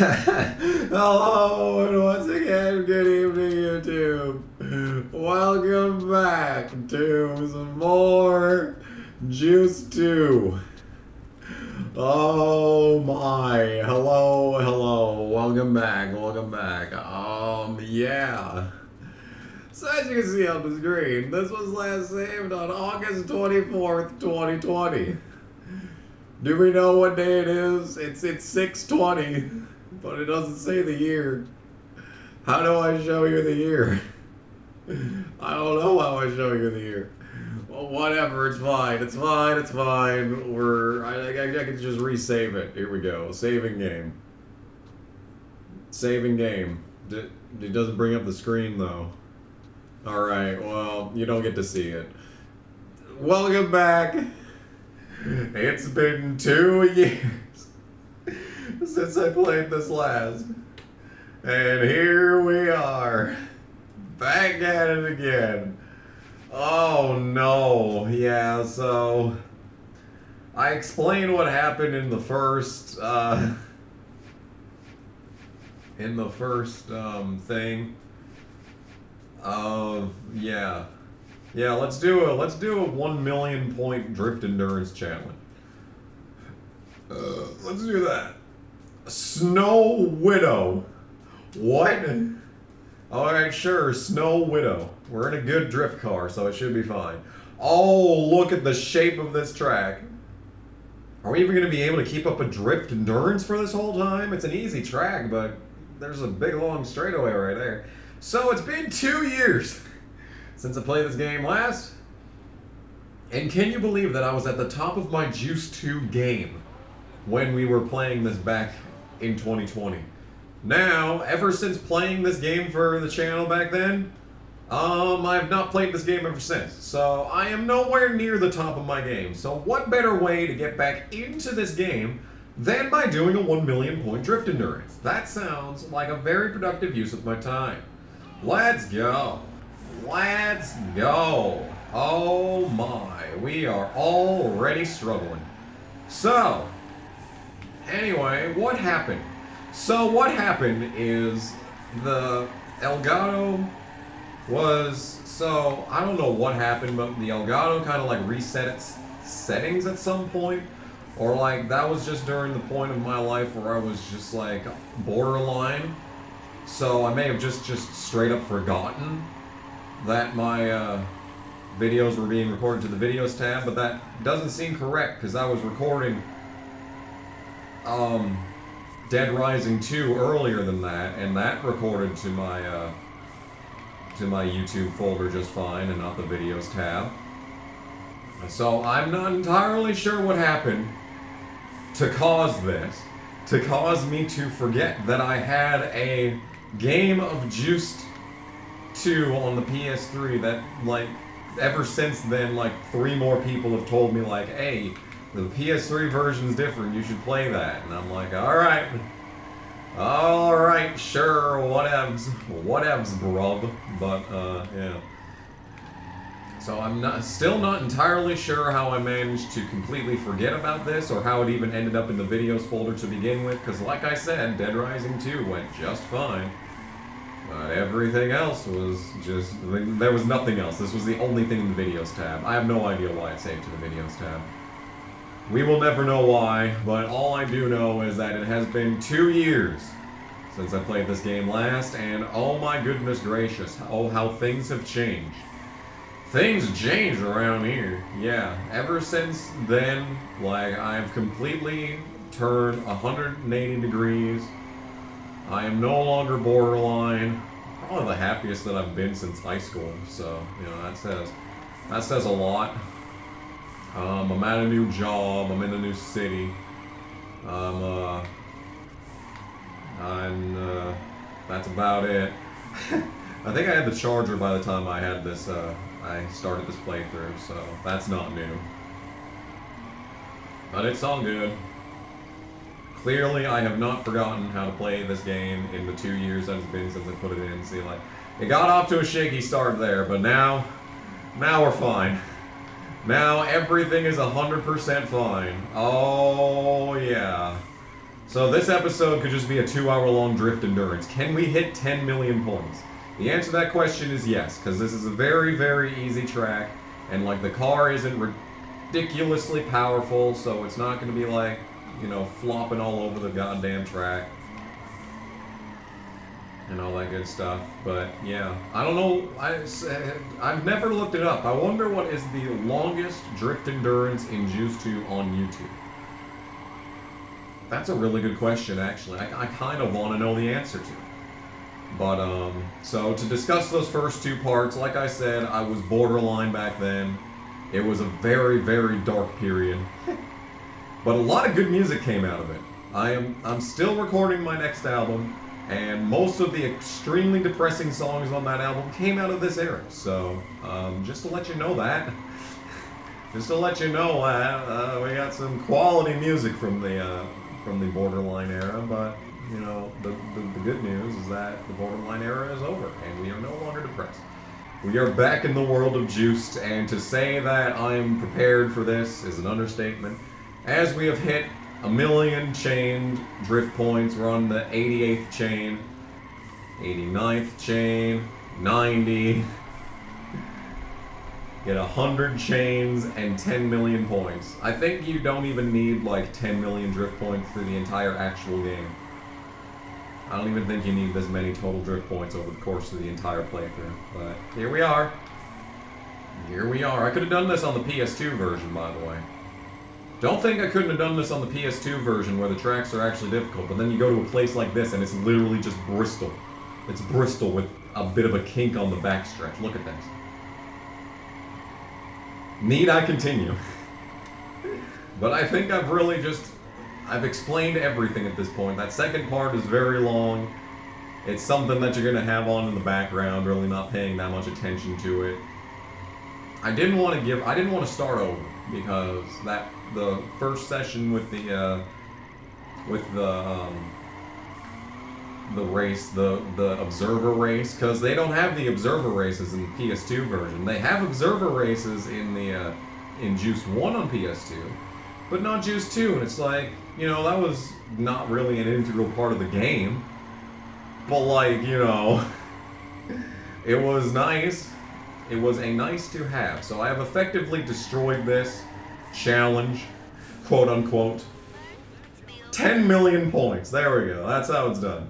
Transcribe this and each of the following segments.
Hello, and once again, good evening, YouTube. Welcome back to some more Juiced 2. Oh my, hello, hello, welcome back, welcome back. Yeah. So as you can see on the screen, this was last saved on August 24th, 2020. Do we know what day it is? It's 620, but it doesn't say the year. How do I show you the year? I don't know how I show you the year. Well, whatever, it's fine, it's fine, it's fine. I can just resave it. Here we go, saving game. Saving game. It doesn't bring up the screen though. All right, well, you don't get to see it. Welcome back. It's been 2 years since I played this last, and here we are, back at it again. Oh no, yeah, so I explained what happened in the first, thing of, yeah. Yeah, let's do a 1,000,000 point drift endurance challenge. Let's do that. Snow Widow. What? Alright, sure, Snow Widow. We're in a good drift car, so it should be fine. Oh, look at the shape of this track. Are we even going to be able to keep up a drift endurance for this whole time? It's an easy track, but there's a big long straightaway right there. So it's been 2 years since I played this game last. And can you believe that I was at the top of my Juiced 2 game when we were playing this back in 2020. Now, ever since playing this game for the channel back then, I've not played this game ever since. So I am nowhere near the top of my game. So what better way to get back into this game than by doing a 1,000,000 point drift endurance? That sounds like a very productive use of my time. Let's go. Let's go. Oh my, we are already struggling. So, anyway, what happened? So what happened is the Elgato was, so I don't know what happened, but the Elgato kind of like reset its settings at some point, or like that was just during the point of my life where I was just like borderline. So I may have just straight up forgotten that my videos were being recorded to the videos tab, but that doesn't seem correct because I was recording Dead Rising 2 earlier than that, and that recorded to my YouTube folder just fine and not the videos tab. So I'm not entirely sure what happened to cause this, to cause me to forget that I had a game of Juiced 2 on the PS3 that, like, ever since then, like, 3 more people have told me, like, hey, the PS3 version's different, you should play that. And I'm like, alright, sure, whatevs, brub. But, yeah. So I'm still not entirely sure how I managed to completely forget about this, or how it even ended up in the videos folder to begin with, because like I said, Dead Rising 2 went just fine. Everything else was just, there was nothing else. This was the only thing in the videos tab. I have no idea why it saved to the videos tab. We will never know why, but all I do know is that it has been 2 years since I played this game last, and oh my goodness gracious, oh how things have changed. Things change around here. Yeah, ever since then, like, I've completely turned 180 degrees. I am no longer borderline. Probably the happiest that I've been since high school, so, you know, that says a lot. I'm at a new job, I'm in a new city. That's about it. I think I had the Charger by the time I had this, I started this playthrough, so that's not new. But it's all good. Clearly, I have not forgotten how to play this game in the 2 years that it's been since I put it in. See, like, it got off to a shaky start there, but now we're fine. Now everything is 100% fine. Oh, yeah. So this episode could just be a 2-hour-long drift endurance. Can we hit 10 million points? The answer to that question is yes, because this is a very, very easy track, and like the car isn't ridiculously powerful, so it's not going to be like, you know, flopping all over the goddamn track and all that good stuff. But yeah, I don't know. I've never looked it up. I wonder what is the longest drift endurance in Juiced 2 on YouTube. That's a really good question, actually. I kind of want to know the answer to it. But, so to discuss those first two parts, like I said, I was borderline back then. It was a very, very dark period. But a lot of good music came out of it. I'm still recording my next album, and most of the extremely depressing songs on that album came out of this era. So, just to let you know that. Just to let you know, we got some quality music from the borderline era, but, you know, the good news is that the borderline era is over, and we are no longer depressed. We are back in the world of Juiced, and to say that I am prepared for this is an understatement, as we have hit 1 million chained drift points. We're on the 88th chain, 89th chain, 90. Get 100 chains and 10 million points. I think you don't even need like 10 million drift points through the entire actual game. I don't even think you need this many total drift points over the course of the entire playthrough. But here we are. Here we are. I could have done this on the PS2 version, by the way. Don't think I couldn't have done this on the PS2 version where the tracks are actually difficult, but then you go to a place like this and it's literally just Bristol. It's Bristol with a bit of a kink on the backstretch. Look at this. Need I continue? But I think I've really just... I've explained everything at this point. That second part is very long. It's something that you're going to have on in the background, really not paying that much attention to it. I didn't want to start over, because that... The first session with the race, the observer race, because they don't have the observer races in the PS2 version. They have observer races in Juiced 1 on PS2, but not Juiced 2. And it's like, you know, that was not really an integral part of the game, but like, you know, it was nice. It was a nice to have. So I have effectively destroyed this challenge, quote unquote. 10 million points. There we go. That's how it's done.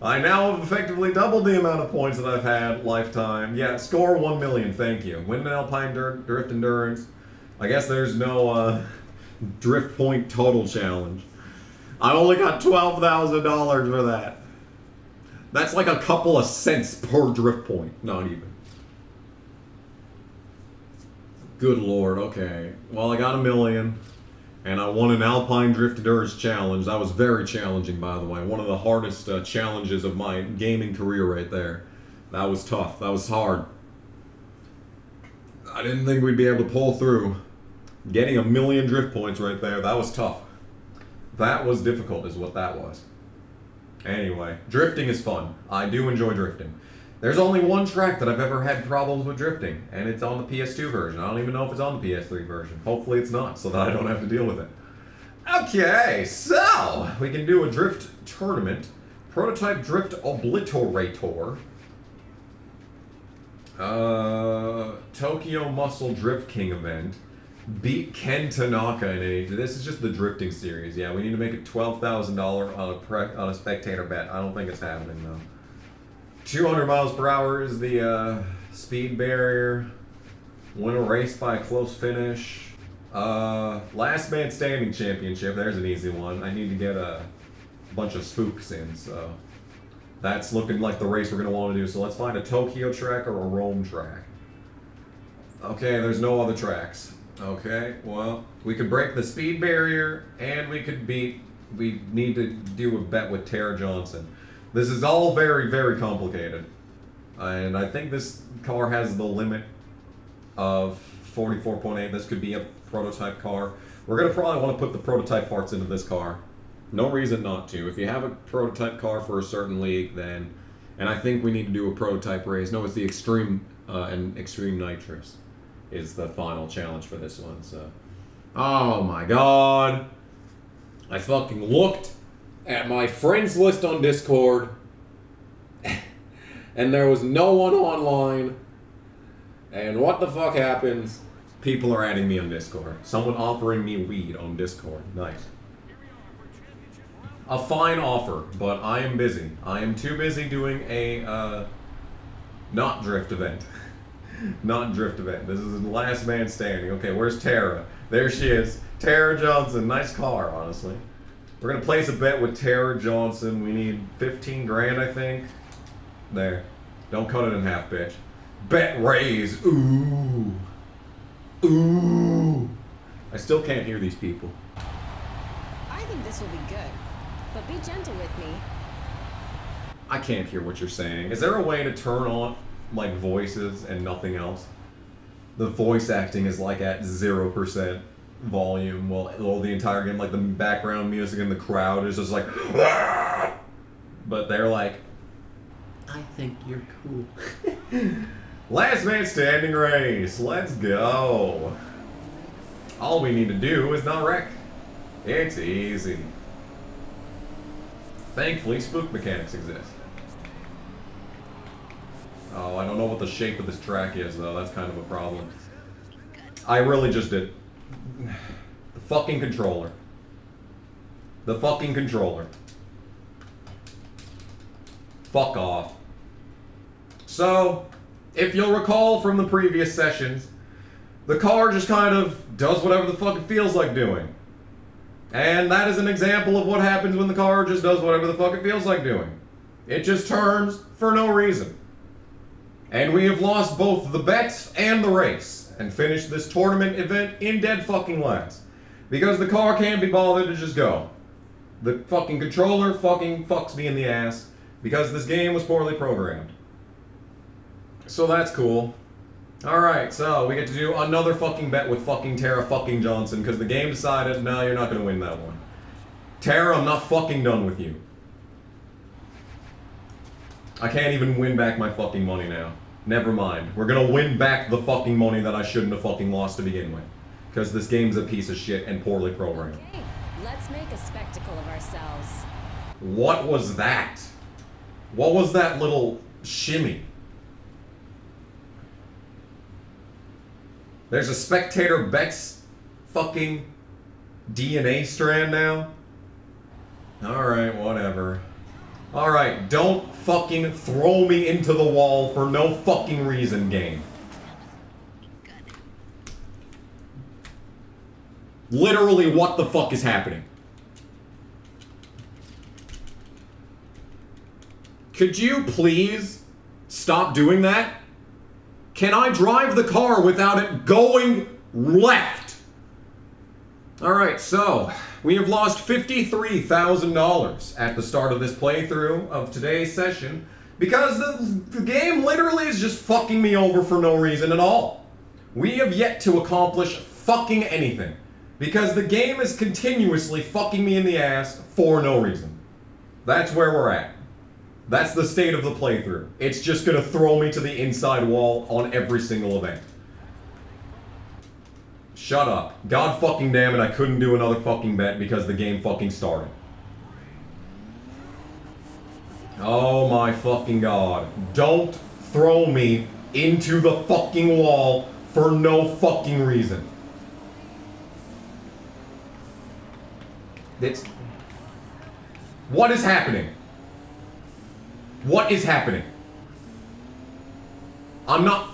I now have effectively doubled the amount of points that I've had lifetime. Yeah, score 1 million. Thank you. Win an Alpine Drift Endurance. I guess there's no drift point total challenge. I only got $12,000 for that. That's like a couple of cents per drift point. Not even. Good lord, okay. Well, I got 1 million, and I won an Alpine Drift Endurance Challenge. That was very challenging, by the way. One of the hardest challenges of my gaming career right there. That was tough. That was hard. I didn't think we'd be able to pull through. Getting 1 million drift points right there, that was tough. That was difficult is what that was. Anyway, drifting is fun. I do enjoy drifting. There's only one track that I've ever had problems with drifting, and it's on the PS2 version. I don't even know if it's on the PS3 version. Hopefully it's not, so that I don't have to deal with it. Okay, so we can do a drift tournament. Prototype Drift Obliterator. Tokyo Muscle Drift King event. Beat Ken Tanaka in age. This is just the drifting series. Yeah, we need to make it $12,000 on a spectator bet. I don't think it's happening, though. 200 miles per hour is the speed barrier. Win a race by a close finish. Last man standing championship. There's an easy one. I need to get a bunch of spooks in, so that's looking like the race we're gonna want to do. So let's find a Tokyo track or a Rome track. Okay, there's no other tracks. Okay, well, we could break the speed barrier, and we could beat. We need to do a bet with Tara Johnson. This is all very, very complicated. And I think this car has the limit of 44.8. This could be a prototype car. We're going to probably want to put the prototype parts into this car. No reason not to. If you have a prototype car for a certain league, then... And I think we need to do a prototype race. No, it's the Extreme and Extreme Nitrous is the final challenge for this one, so... Oh my god! I fucking looked! at my friends list on Discord, and there was no one online, and what the fuck happens? People are adding me on Discord. Someone offering me weed on Discord. Nice. A fine offer, but I am busy. I am too busy doing a, not drift event. Not drift event. This is the last man standing. Okay, where's Tara? There she is. Tara Johnson. Nice car, honestly. We're going to place a bet with Tara Johnson. We need 15 grand, I think. There. Don't cut it in half, bitch. Bet raise. Ooh. Ooh. I still can't hear these people. I think this will be good, but be gentle with me. I can't hear what you're saying. Is there a way to turn on, like, voices and nothing else? The voice acting is, like, at 0% volume while the entire game, like, the background music and the crowd is just like, aah! But they're like, I think you're cool. Last man standing race. Let's go. All we need to do is not wreck. It's easy. Thankfully, spook mechanics exist. Oh, I don't know what the shape of this track is, though. That's kind of a problem. I really just did. The fucking controller. The fucking controller. Fuck off. So, if you'll recall from the previous sessions, the car just kind of does whatever the fuck it feels like doing. And that is an example of what happens when the car just does whatever the fuck it feels like doing. It just turns for no reason. And we have lost both the bets and the race, and finished this tournament event in dead fucking last. Because the car can't be bothered to just go. The fucking controller fucking fucks me in the ass, because this game was poorly programmed. So that's cool. Alright, so we get to do another fucking bet with fucking Tara fucking Johnson, because the game decided, no, you're not going to win that one. Tara, I'm not fucking done with you. I can't even win back my fucking money now. Never mind. We're going to win back the fucking money that I shouldn't have fucking lost to begin with. Because this game's a piece of shit and poorly programmed. Okay, let's make a spectacle of ourselves. What was that? What was that little shimmy? There's a spectator bets fucking DNA strand now? Alright, whatever. Alright, don't fucking throw me into the wall for no fucking reason, game. Literally, what the fuck is happening? Could you please stop doing that? Can I drive the car without it going left? Alright, so, we have lost $53,000 at the start of this playthrough of today's session because the game literally is just fucking me over for no reason at all. We have yet to accomplish fucking anything because the game is continuously fucking me in the ass for no reason. That's where we're at. That's the state of the playthrough. It's just gonna throw me to the inside wall on every single event. Shut up. God fucking damn it, I couldn't do another fucking bet because the game fucking started. Oh my fucking god. Don't throw me into the fucking wall for no fucking reason. It's... what is happening? What is happening? I'm not...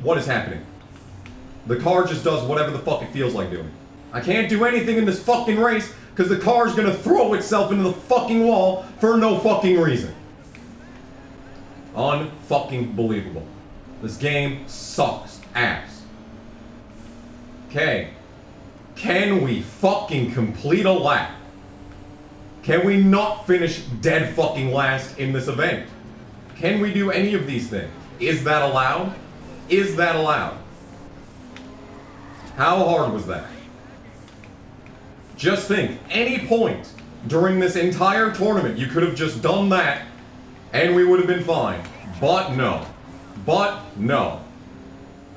what is happening? The car just does whatever the fuck it feels like doing. I can't do anything in this fucking race because the car's gonna throw itself into the fucking wall for no fucking reason. Unfucking believable. This game sucks ass. Okay. Can we fucking complete a lap? Can we not finish dead fucking last in this event? Can we do any of these things? Is that allowed? Is that allowed? How hard was that? Just think, any point during this entire tournament, you could have just done that and we would have been fine. But no. But no.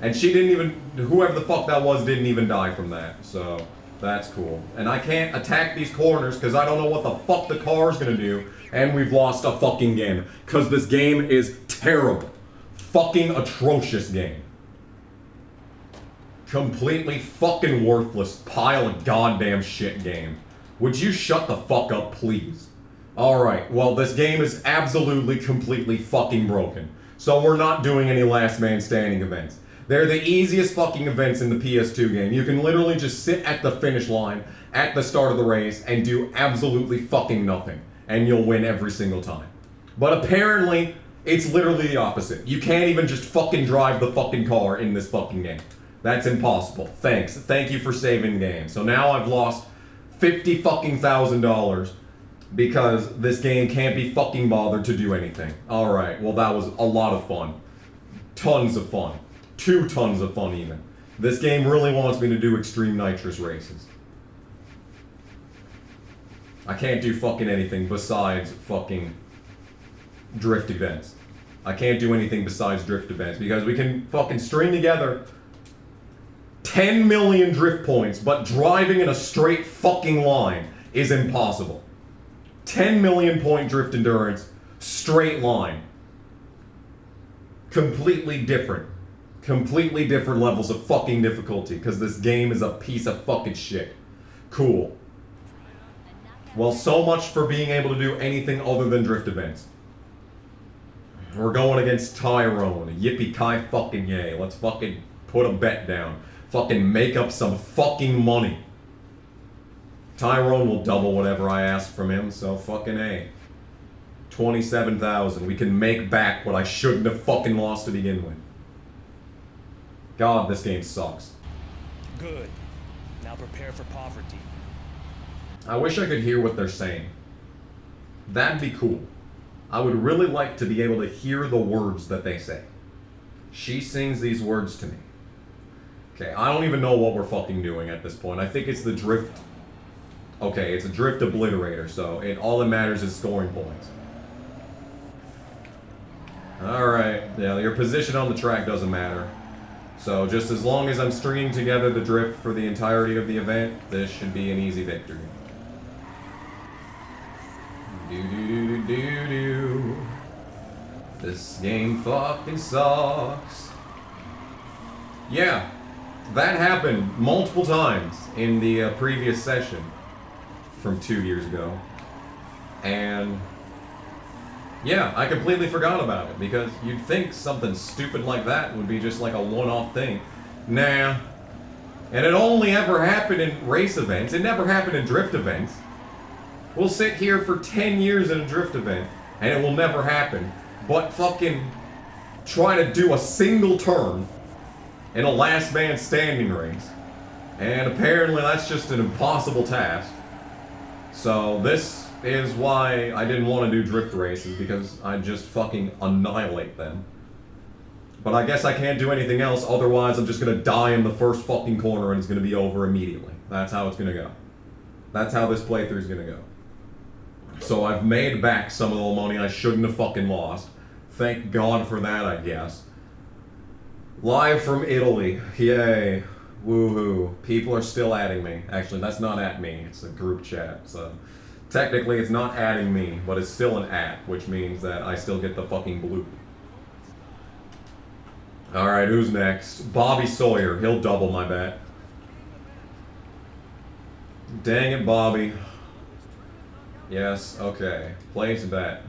And she didn't even, whoever the fuck that was, didn't even die from that, so... That's cool. And I can't attack these corners because I don't know what the fuck the car's gonna do. And we've lost a fucking game. Because this game is terrible. Fucking atrocious game. Completely fucking worthless pile of goddamn shit game. Would you shut the fuck up, please? Alright, well, this game is absolutely, completely fucking broken. So we're not doing any last man standing events. They're the easiest fucking events in the PS2 game. You can literally just sit at the finish line at the start of the race and do absolutely fucking nothing. And you'll win every single time. But apparently, it's literally the opposite. You can't even just fucking drive the fucking car in this fucking game. That's impossible. Thanks. Thank you for saving the game. So now I've lost $50,000 because this game can't be fucking bothered to do anything. Alright, well that was a lot of fun. Tons of fun. 2 tons of fun even. This game really wants me to do extreme nitrous races. I can't do fucking anything besides fucking drift events. I can't do anything besides drift events because we can fucking string together 10 million drift points, but driving in a straight fucking line is impossible. 10 million point drift endurance, straight line. Completely different levels of fucking difficulty, because this game is a piece of fucking shit. Cool. Well, so much for being able to do anything other than drift events. We're going against Tyrone. Yippee-ki fucking yay. Let's fucking put a bet down. Fucking make up some fucking money. Tyrone will double whatever I ask from him, so fucking A. 27,000. We can make back what I shouldn't have fucking lost to begin with. God, this game sucks. Good. Now prepare for poverty. I wish I could hear what they're saying. That'd be cool. I would really like to be able to hear the words that they say. She sings these words to me. Okay, I don't even know what we're fucking doing at this point. I think it's the drift... Okay, it's a drift obliterator, so all that matters is scoring points. Alright, yeah, your position on the track doesn't matter. So just as long as I'm stringing together the drift for the entirety of the event, this should be an easy victory. Do-do-do-do-do-do. This game fucking sucks. Yeah, that happened multiple times in the previous session from 2 years ago. And yeah, I completely forgot about it because you'd think something stupid like that would be just like a one-off thing. Nah. And it only ever happened in race events. It never happened in drift events. We'll sit here for 10 years in a drift event and it will never happen. But fucking try to do a single turn in a last man standing race. And apparently that's just an impossible task. So this is why I didn't want to do drift races, because I just fucking annihilate them. But I guess I can't do anything else, otherwise I'm just gonna die in the first fucking corner and it's gonna be over immediately. That's how it's gonna go. That's how this playthrough is gonna go. So I've made back some of the money I shouldn't have fucking lost. Thank God for that, I guess. Live from Italy. Yay. Woohoo. People are still adding me. Actually, that's not at me. It's a group chat, so... Technically, it's not adding me, but it's still an at, which means that I still get the fucking bloop. Alright, who's next? Bobby Sawyer. He'll double my bet. Dang it, Bobby. Yes, okay. Place bet.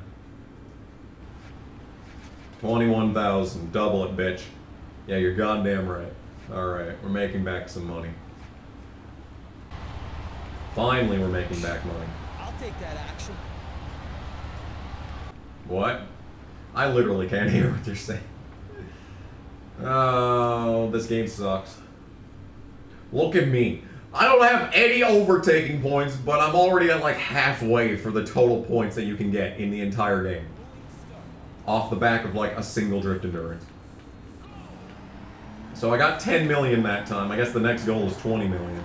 21,000. Double it, bitch. Yeah, you're goddamn right. Alright, we're making back some money. Finally, we're making back money. I'll take that action. What? I literally can't hear what you're saying. Oh, this game sucks. Look at me. I don't have any overtaking points, but I'm already at like halfway for the total points that you can get in the entire game. Off the back of like a single drift endurance. So I got 10 million that time. I guess the next goal is 20 million.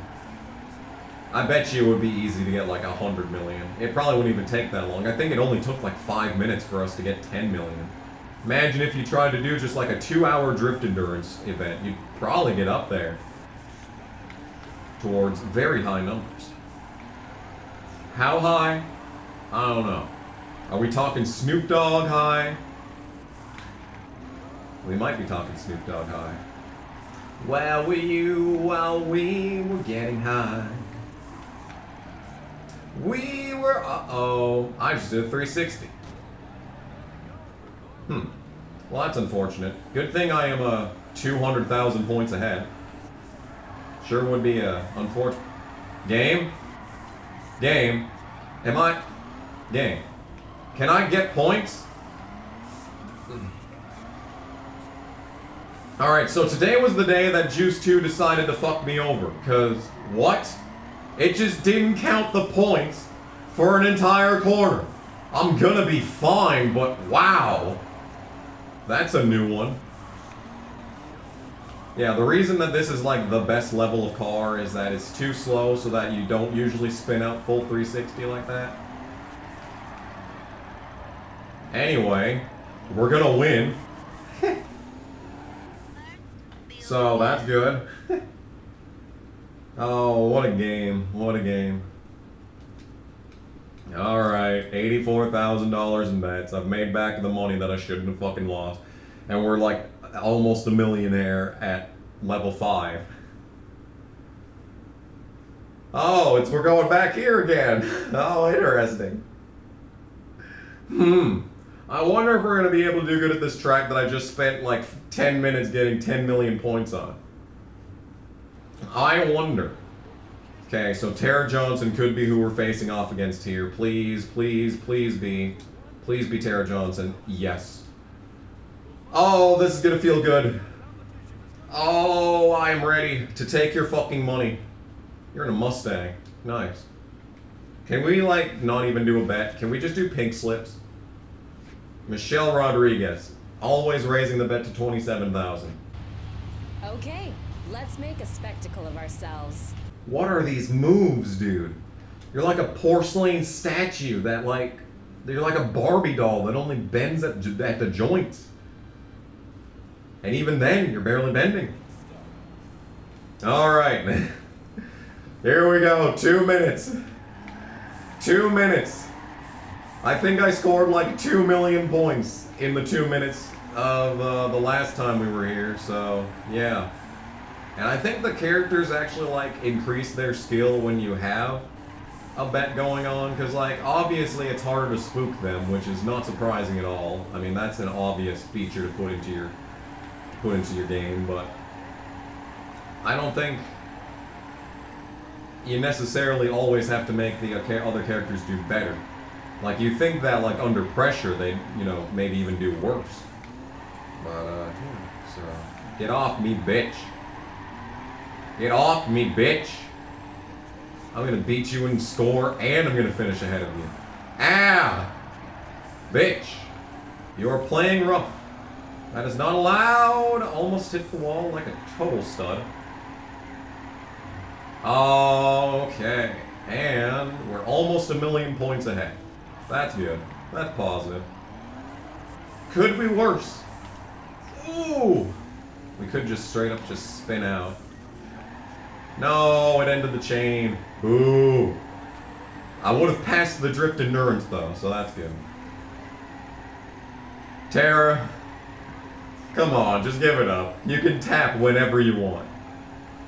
I bet you it would be easy to get like 100 million. It probably wouldn't even take that long. I think it only took like 5 minutes for us to get 10 million. Imagine if you tried to do just like a 2-hour drift endurance event. You'd probably get up there. towards very high numbers. How high? I don't know. Are we talking Snoop Dogg high? We might be talking Snoop Dogg high. Where were you while we were getting high? We were, uh-oh. I just did a 360. Well, that's unfortunate. Good thing I am 200,000 points ahead. Sure would be unfortunate. Game? Game? Am I? Game. Can I get points? Alright, so today was the day that Juiced 2 decided to fuck me over. Because, what? It just didn't count the points for an entire corner. I'm gonna be fine, but wow. That's a new one. Yeah, the reason that this is like the best level of car is that it's too slow so that you don't usually spin out full 360 like that. Anyway, we're gonna win. So that's good. Oh, what a game. What a game. Alright, $84,000 in bets. I've made back the money that I shouldn't have fucking lost. And we're like almost a millionaire at level 5. Oh, it's we're going back here again. Oh, interesting. I wonder if we're going to be able to do good at this track that I just spent like 10 minutes getting 10 million points on. I wonder. Okay, so Tara Johnson could be who we're facing off against here. Please, please, please be. Please be Tara Johnson. Yes. Oh, this is gonna feel good. Oh, I'm ready to take your fucking money. You're in a Mustang. Nice. Can we, like, not even do a bet? Can we just do pink slips? Michelle Rodriguez. Always raising the bet to 27,000. Okay, let's make a spectacle of ourselves. What are these moves, dude? You're like a porcelain statue that, like, you're like a Barbie doll that only bends at the joints. And even then, you're barely bending. All right. Here we go. 2 minutes. 2 minutes. I think I scored like 2 million points in the 2 minutes of the last time we were here, so yeah. And I think the characters actually, like, increase their skill when you have a bet going on, because, like, obviously it's harder to spook them, which is not surprising at all. I mean, that's an obvious feature to put into your game, but I don't think you necessarily always have to make the other characters do better. Like, you think that, like, under pressure they, you know, maybe even do worse. But, yeah, so... Get off me, bitch. Get off me, bitch. I'm gonna beat you in score, and I'm gonna finish ahead of you. Ah! Bitch. You're playing rough. That is not allowed. Almost hit the wall like a total stud. Okay. And we're almost a million points ahead. That's good. That's positive. Could be worse. Ooh! We could just straight up just spin out. No, it ended the chain. Boo. I would have passed the drift endurance though, so that's good. Tara, come on, just give it up. You can tap whenever you want.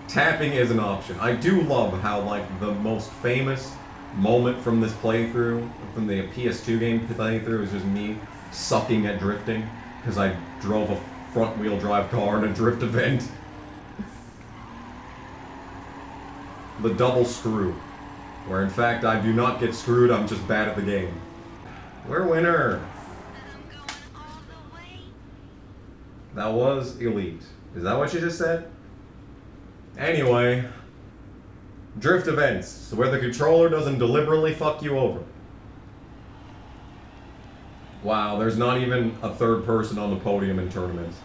Tapping is an option. I do love how, like, the most famous moment from this playthrough, from the PS2 game playthrough, is just me sucking at drifting because I drove a front wheel drive car in a drift event. The double screw, where in fact I do not get screwed, I'm just bad at the game. We're winner. That was elite. Is that what you just said? Anyway, drift events, so where the controller doesn't deliberately fuck you over. Wow, there's not even a third person on the podium in tournaments.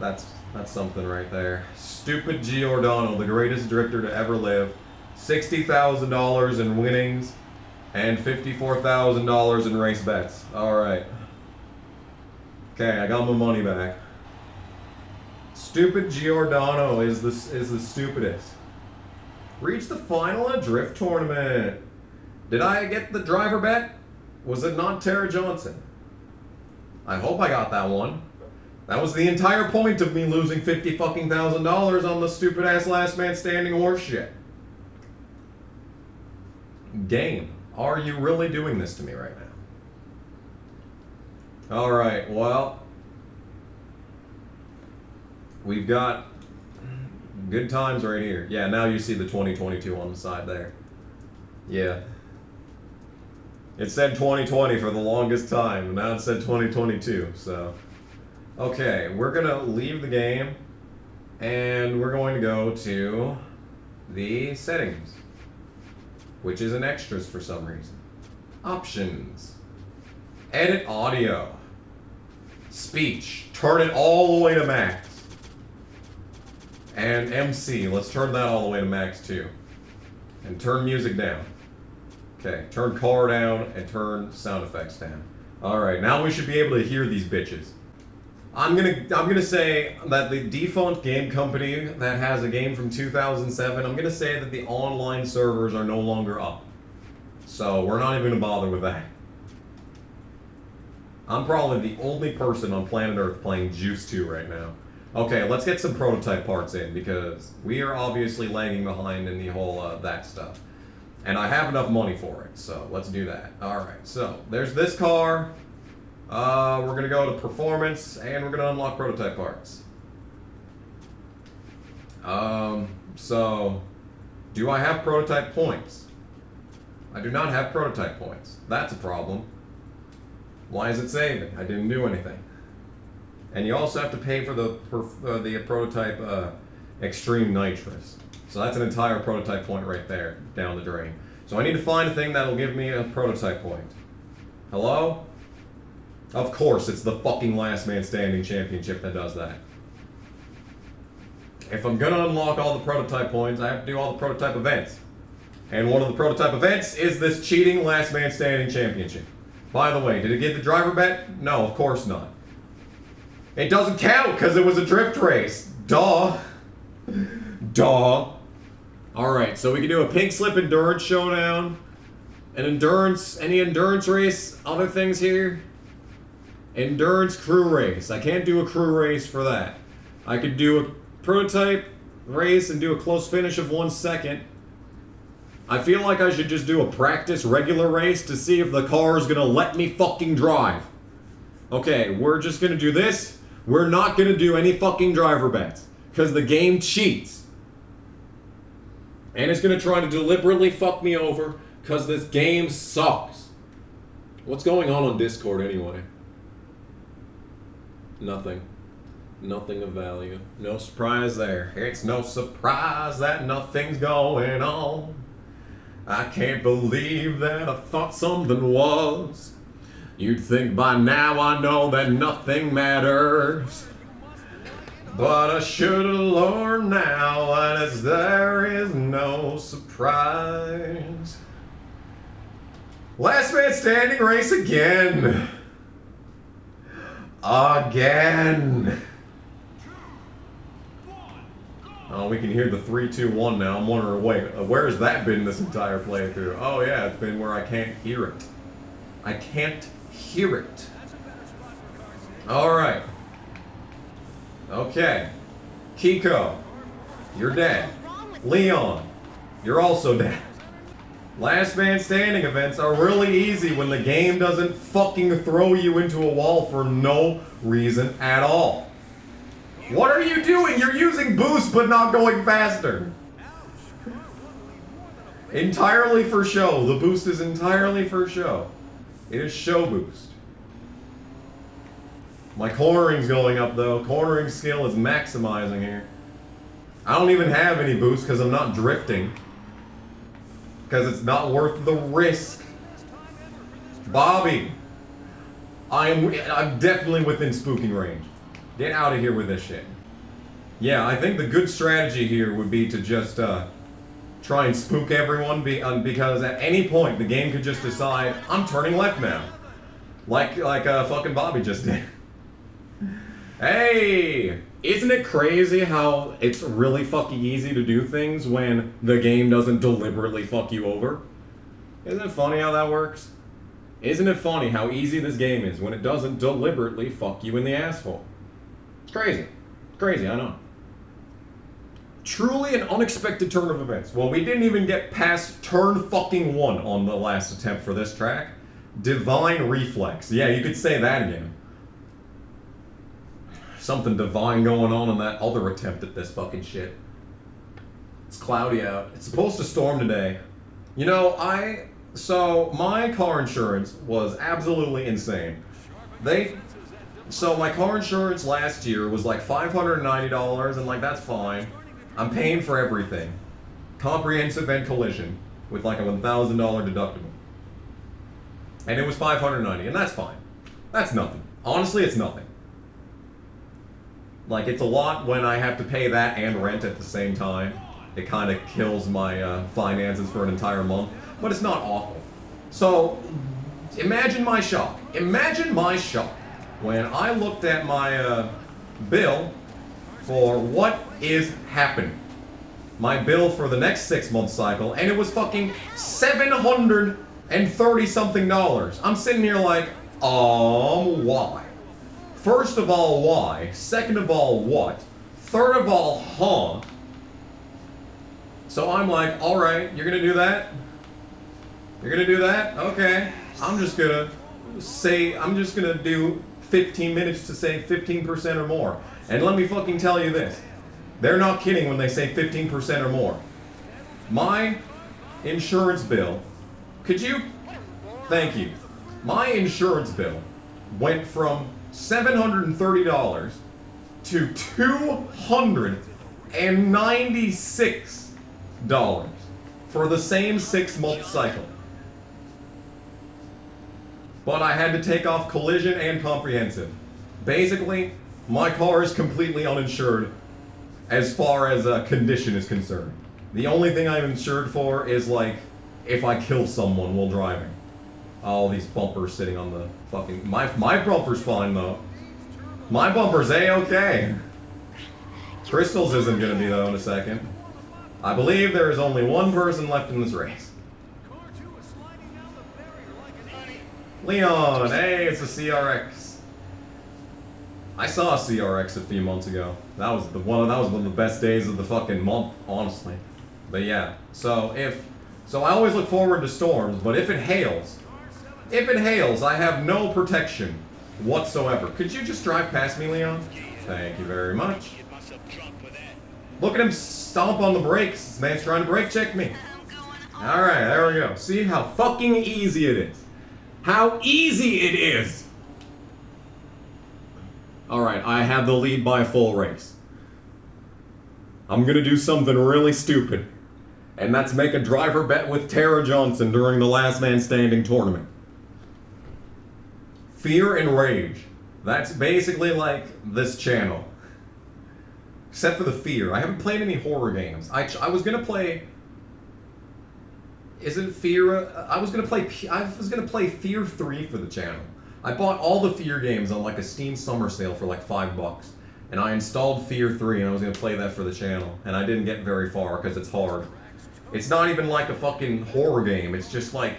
That's something right there. Stupid Giordano, the greatest drifter to ever live. $60,000 in winnings and $54,000 in race bets. Alright. Okay, I got my money back. Stupid Giordano is the stupidest. reached the final in a drift tournament. Did I get the driver bet? Was it not Tara Johnson? I hope I got that one. That was the entire point of me losing $50,000 on the stupid ass last man standing horseshit. Game, are you really doing this to me right now? Alright, well, we've got good times right here. Yeah, now you see the 2022 on the side there. Yeah. It said 2020 for the longest time, and now it said 2022, so. Okay, we're gonna leave the game, and we're going to go to the settings, which is in extras for some reason. Options. Edit audio. Speech. Turn it all the way to max. And MC. Let's turn that all the way to max too. And turn music down. Okay, turn car down and turn sound effects down. Alright, now we should be able to hear these bitches. I'm gonna say that the defunct game company that has a game from 2007, I'm gonna say that the online servers are no longer up. So we're not even gonna bother with that. I'm probably the only person on planet Earth playing Juiced 2 right now. Okay, let's get some prototype parts in, because we are obviously lagging behind in the whole, that stuff. And I have enough money for it, so let's do that. Alright, so, there's this car. We're gonna go to performance, and we're gonna unlock prototype parts. So, do I have prototype points? I do not have prototype points. That's a problem. Why is it saving? I didn't do anything. And you also have to pay for the prototype extreme nitrous. So that's an entire prototype point right there, down the drain. So I need to find a thing that'll give me a prototype point. Hello? Of course, it's the fucking last man standing championship that does that. If I'm gonna unlock all the prototype points, I have to do all the prototype events. And one of the prototype events is this cheating last man standing championship. By the way, did it get the driver bet? No, of course not. It doesn't count because it was a drift race. Duh. Duh. Alright, so we can do a pink slip endurance showdown. An endurance, any endurance race, other things here. Endurance crew race. I can't do a crew race for that. I could do a prototype race and do a close finish of 1 second. I feel like I should just do a practice regular race to see if the car is gonna let me fucking drive. Okay, we're just gonna do this. We're not gonna do any fucking driver bets, because the game cheats. And it's gonna try to deliberately fuck me over, because this game sucks. What's going on Discord anyway? Nothing. Nothing of value. No surprise there. It's no surprise that nothing's going on. I can't believe that I thought something was. You'd think by now I know that nothing matters. But I should've learned now that it's, there is no surprise. Last man standing race again. Again. Oh, we can hear the 3, 2, 1 now. I'm wondering, wait, where has that been this entire playthrough? Oh yeah, it's been where I can't hear it. I can't hear it. Alright. Okay. Kiko, you're dead. Leon, you're also dead. Last man standing events are really easy when the game doesn't fucking throw you into a wall for no reason at all. What are you doing? You're using boost but not going faster. Entirely for show. The boost is entirely for show. It is show boost. My cornering's going up though. Cornering skill is maximizing here. I don't even have any boost because I'm not drifting. Because it's not worth the risk. Bobby! I'm definitely within spooking range. Get out of here with this shit. Yeah, I think the good strategy here would be to just, try and spook everyone, because at any point the game could just decide, I'm turning left now. Like fucking Bobby just did. Hey! Isn't it crazy how it's really fucking easy to do things when the game doesn't deliberately fuck you over? Isn't it funny how that works? Isn't it funny how easy this game is when it doesn't deliberately fuck you in the asshole? It's crazy. It's crazy, I know. Truly an unexpected turn of events. Well, we didn't even get past turn fucking one on the last attempt for this track. Divine reflex. Yeah, you could say that again. Something divine going on in that other attempt at this fucking shit. It's cloudy out. It's supposed to storm today. You know, so my car insurance was absolutely insane. So my car insurance last year was like $590 and like, that's fine. I'm paying for everything. Comprehensive and collision with like a $1,000 deductible. And it was $590 and that's fine. That's nothing. Honestly, it's nothing. Like, it's a lot when I have to pay that and rent at the same time. It kind of kills my finances for an entire month. But it's not awful. So, imagine my shock. Imagine my shock when I looked at my bill for what is happening. My bill for the next 6-month cycle, and it was fucking $730-something. I'm sitting here like, why? First of all, why? Second of all, what? Third of all, huh? So I'm like, alright, you're gonna do that? You're gonna do that? Okay. I'm just gonna do 15 minutes to save 15% or more. And let me fucking tell you this. They're not kidding when they say 15% or more. My insurance bill, thank you. My insurance bill went from $730 to $296 for the same 6-month cycle. But I had to take off collision and comprehensive. Basically, my car is completely uninsured as far as condition is concerned. The only thing I'm insured for is like if I kill someone while driving. All these bumpers sitting on the fucking... My bumper's fine, though. My bumper's A-okay. Crystal's isn't gonna be, though, in a second. I believe there is only one person left in this race. Leon! Hey, it's a CRX. I saw a CRX a few months ago. That was one of the best days of the fucking month, honestly. But yeah, so I always look forward to storms, but if it hails, I have no protection whatsoever. Could you just drive past me, Leon? Thank you very much. Look at him stomp on the brakes. This man's trying to brake check me. Alright, there we go. See how fucking easy it is. How easy it is! Alright, I have the lead by a full race. I'm gonna do something really stupid. And that's make a driver bet with Tara Johnson during the Last Man Standing tournament. Fear and rage. That's basically like this channel. Except for the fear. I haven't played any horror games. I was gonna play... Isn't fear... I was gonna play Fear 3 for the channel. I bought all the Fear games on like a Steam summer sale for like $5. And I installed Fear 3 and I was gonna play that for the channel. And I didn't get very far because it's hard. It's not even like a fucking horror game, it's just like...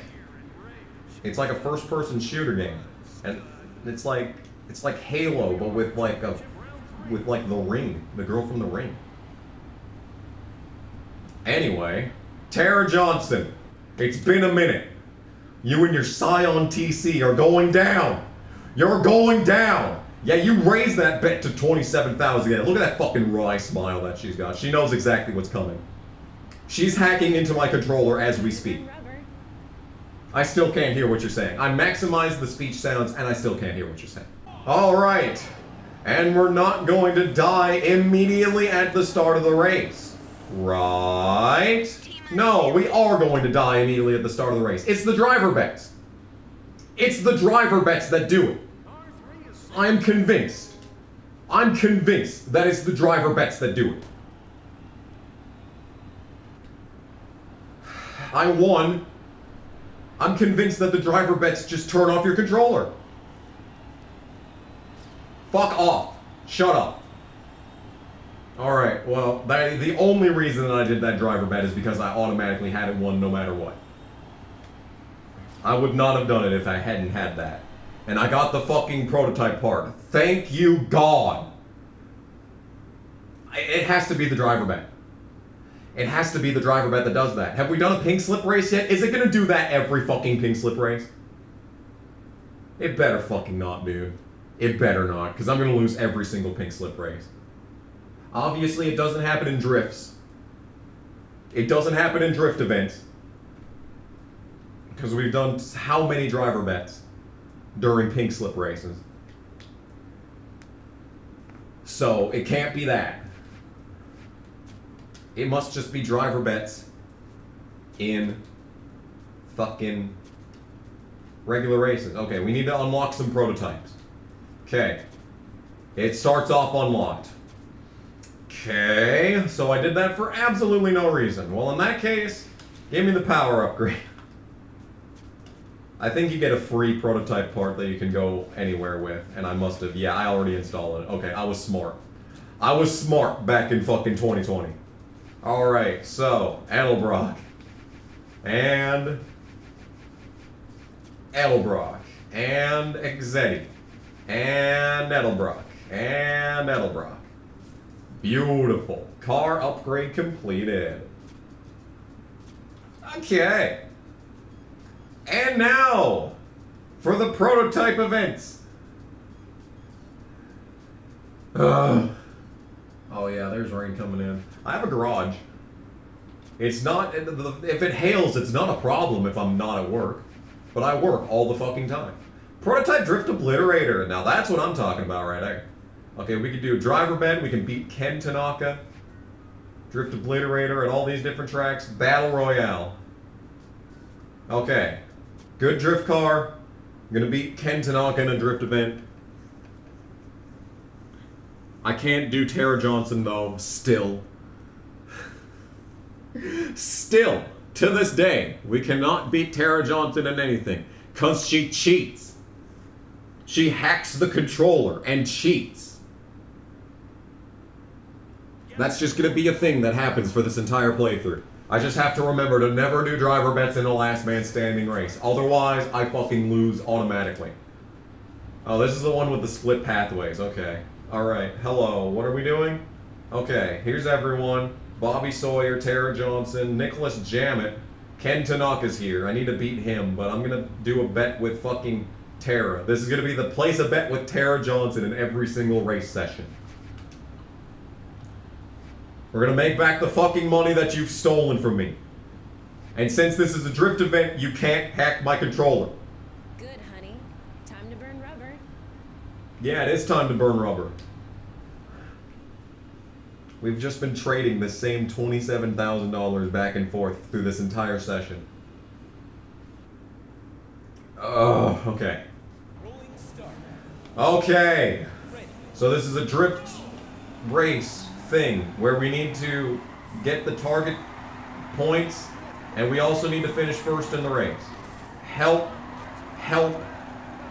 It's like a first-person shooter game. And it's like Halo, but with like The Ring. The girl from The Ring. Anyway, Tara Johnson, it's been a minute. You and your Scion TC are going down. You're going down. Yeah, you raised that bet to 27,000. Look at that fucking wry smile that she's got. She knows exactly what's coming. She's hacking into my controller as we speak. I still can't hear what you're saying. I maximized the speech sounds and I still can't hear what you're saying. Alright. And we're not going to die immediately at the start of the race. Right? No, we are going to die immediately at the start of the race. It's the driver bets. It's the driver bets that do it. I am convinced. I'm convinced that it's the driver bets that do it. I won. I'm convinced that the driver bets just turn off your controller. Fuck off. Shut up. Alright, well, the only reason that I did that driver bet is because I automatically had it won no matter what. I would not have done it if I hadn't had that. And I got the fucking prototype part. Thank you, God! It has to be the driver bet. It has to be the driver bet that does that. Have we done a pink slip race yet? Is it gonna do that every fucking pink slip race? It better fucking not, dude. It better not, because I'm gonna lose every single pink slip race. Obviously, it doesn't happen in drifts. It doesn't happen in drift events. Because we've done how many driver bets during pink slip races? So, it can't be that. It must just be driver bets in fucking regular races. Okay, we need to unlock some prototypes. Okay. It starts off unlocked. Okay, so I did that for absolutely no reason. Well, in that case, give me the power upgrade. I think you get a free prototype part that you can go anywhere with, and I must have, yeah, I already installed it. Okay, I was smart. I was smart back in fucking 2020. Alright, so, Edelbrock. And... Edelbrock. And Exetti. And Edelbrock. And Edelbrock. Beautiful. Car upgrade completed. Okay. And now, for the prototype events. Ugh. Oh yeah, there's rain coming in. I have a garage. It's not, if it hails, it's not a problem if I'm not at work. But I work all the fucking time. Prototype Drift Obliterator. Now that's what I'm talking about right there. Okay, we could do Driver Bed, we can beat Ken Tanaka, Drift Obliterator, and all these different tracks. Battle Royale. Okay. Good drift car. I'm gonna beat Ken Tanaka in a drift event. I can't do Tara Johnson though, still. Still, to this day, we cannot beat Tara Johnson in anything. Cause she cheats. She hacks the controller and cheats. That's just going to be a thing that happens for this entire playthrough. I just have to remember to never do driver bets in a last man standing race. Otherwise, I fucking lose automatically. Oh, this is the one with the split pathways. Okay. Alright. Hello. What are we doing? Okay. Here's everyone. Bobby Sawyer, Tara Johnson, Nicholas Jammet. Ken Tanaka's here. I need to beat him, but I'm going to do a bet with fucking Tara. This is going to be the place a bet with Tara Johnson in every single race session. We're gonna make back the fucking money that you've stolen from me. And since this is a drift event, you can't hack my controller. Good, honey. Time to burn rubber. Yeah, it is time to burn rubber. We've just been trading the same $27,000 back and forth through this entire session. Oh, okay. Okay. So this is a drift race thing where we need to get the target points and we also need to finish first in the race. Help, help,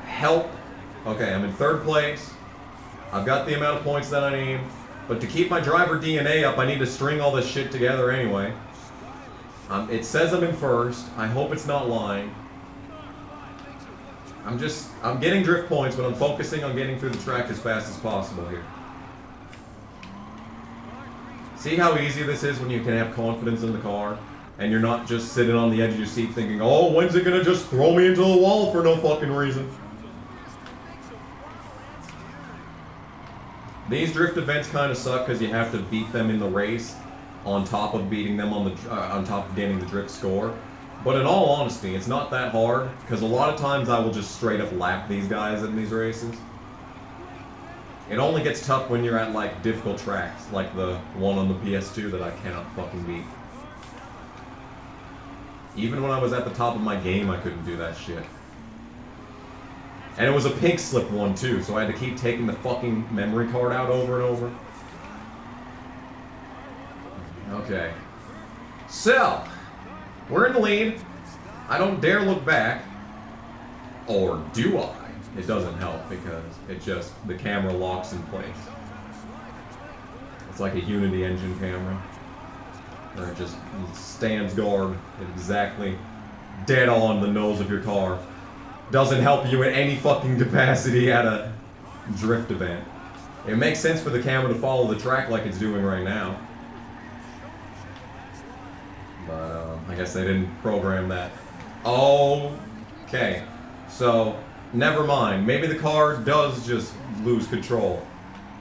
help. Okay, I'm in third place. I've got the amount of points that I need, but to keep my driver DNA up, I need to string all this shit together anyway. It says I'm in first. I hope it's not lying. I'm getting drift points, but I'm focusing on getting through the track as fast as possible here. See how easy this is when you can have confidence in the car and you're not just sitting on the edge of your seat thinking, oh, when's it gonna just throw me into the wall for no fucking reason? These drift events kind of suck because you have to beat them in the race on top of beating them on top of gaining the drift score. But in all honesty, it's not that hard because a lot of times I will just straight up lap these guys in these races. It only gets tough when you're at, like, difficult tracks, like the one on the PS2 that I cannot fucking beat. Even when I was at the top of my game, I couldn't do that shit. And it was a pink slip one, too, so I had to keep taking the fucking memory card out over and over. Okay. So, we're in the lead. I don't dare look back. Or do I? It doesn't help because it just, the camera locks in place. It's like a unity engine camera, where it just stands guard at exactly dead on the nose of your car. Doesn't help you in any fucking capacity at a drift event. It makes sense for the camera to follow the track like it's doing right now. But I guess they didn't program that. Okay, so never mind. Maybe the car does just lose control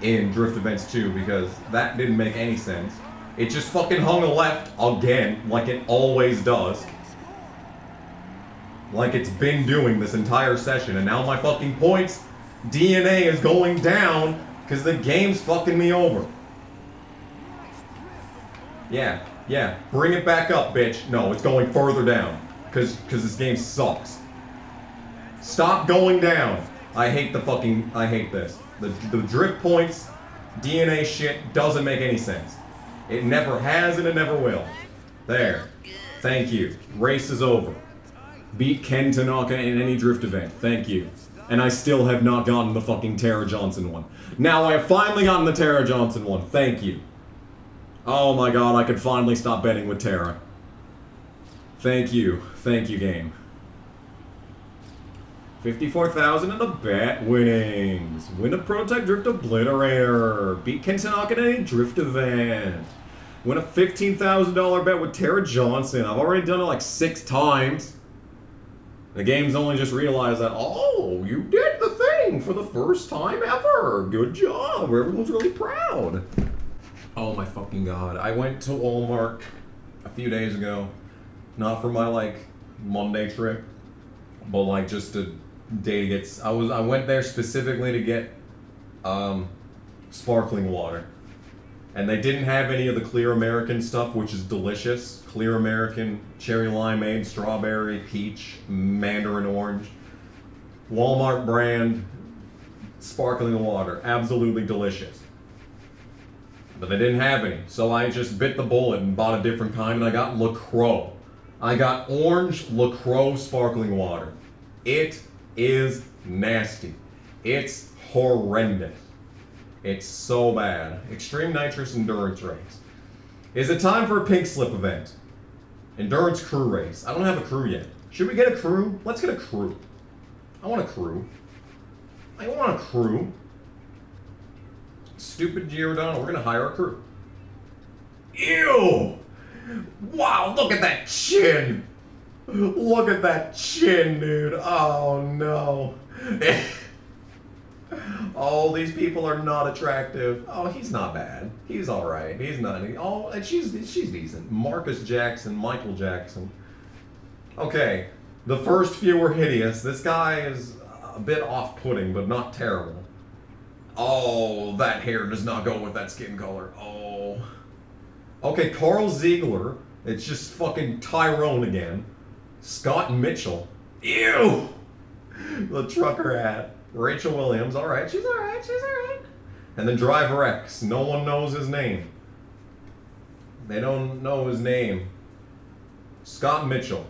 in drift events too, because that didn't make any sense. It just fucking hung left again, like it always does. Like it's been doing this entire session, and now my fucking points DNA is going down because the game's fucking me over. Yeah, yeah, bring it back up, bitch. No, it's going further down because this game sucks. Stop going down. I hate this. The drift points DNA shit doesn't make any sense. It never has and it never will. There. Thank you. Race is over. Beat Ken Tanaka in any drift event. Thank you. And I still have not gotten the fucking Tara Johnson one. Now I have finally gotten the Tara Johnson one. Thank you. Oh my god, I could finally stop betting with Tara. Thank you. Thank you, game. 54,000 in the bet winnings. Win a prototype drift obliterator. Beat Ken Tanaka in any drift event. Win a $15,000 bet with Tara Johnson. I've already done it like 6 times. The game's only just realized that, oh, you did the thing for the first time ever. Good job. Everyone's really proud. Oh my fucking god. I went to Walmart a few days ago. Not for my, like, Monday trip, but, like, just a day to get... I went there specifically to get sparkling water. And they didn't have any of the Clear American stuff, which is delicious. Clear American, cherry limeade, strawberry, peach, mandarin orange. Walmart brand sparkling water. Absolutely delicious. But they didn't have any. So I just bit the bullet and bought a different kind, and I got LaCroix. I got orange LaCroix sparkling water. It is nasty. It's horrendous. It's so bad. Extreme nitrous endurance race. Is it time for a pink slip event? Endurance crew race. I don't have a crew yet. Should we get a crew? Let's get a crew. I want a crew. I want a crew. Stupid Giordano. We're going to hire a crew. Ew! Wow, look at that chin! Look at that chin, dude. Oh, no. Oh, these people are not attractive. Oh, he's not bad. He's alright. He's not... Oh, and she's decent. Marcus Jackson, Michael Jackson. Okay. The first few were hideous. This guy is a bit off-putting, but not terrible. Oh, that hair does not go with that skin color. Oh... Okay, Carl Ziegler. It's just fucking Tyrone again. Scott Mitchell. Ew! The trucker hat. Rachel Williams. Alright, she's alright, she's alright. And then Driver X. No one knows his name. They don't know his name. Scott Mitchell.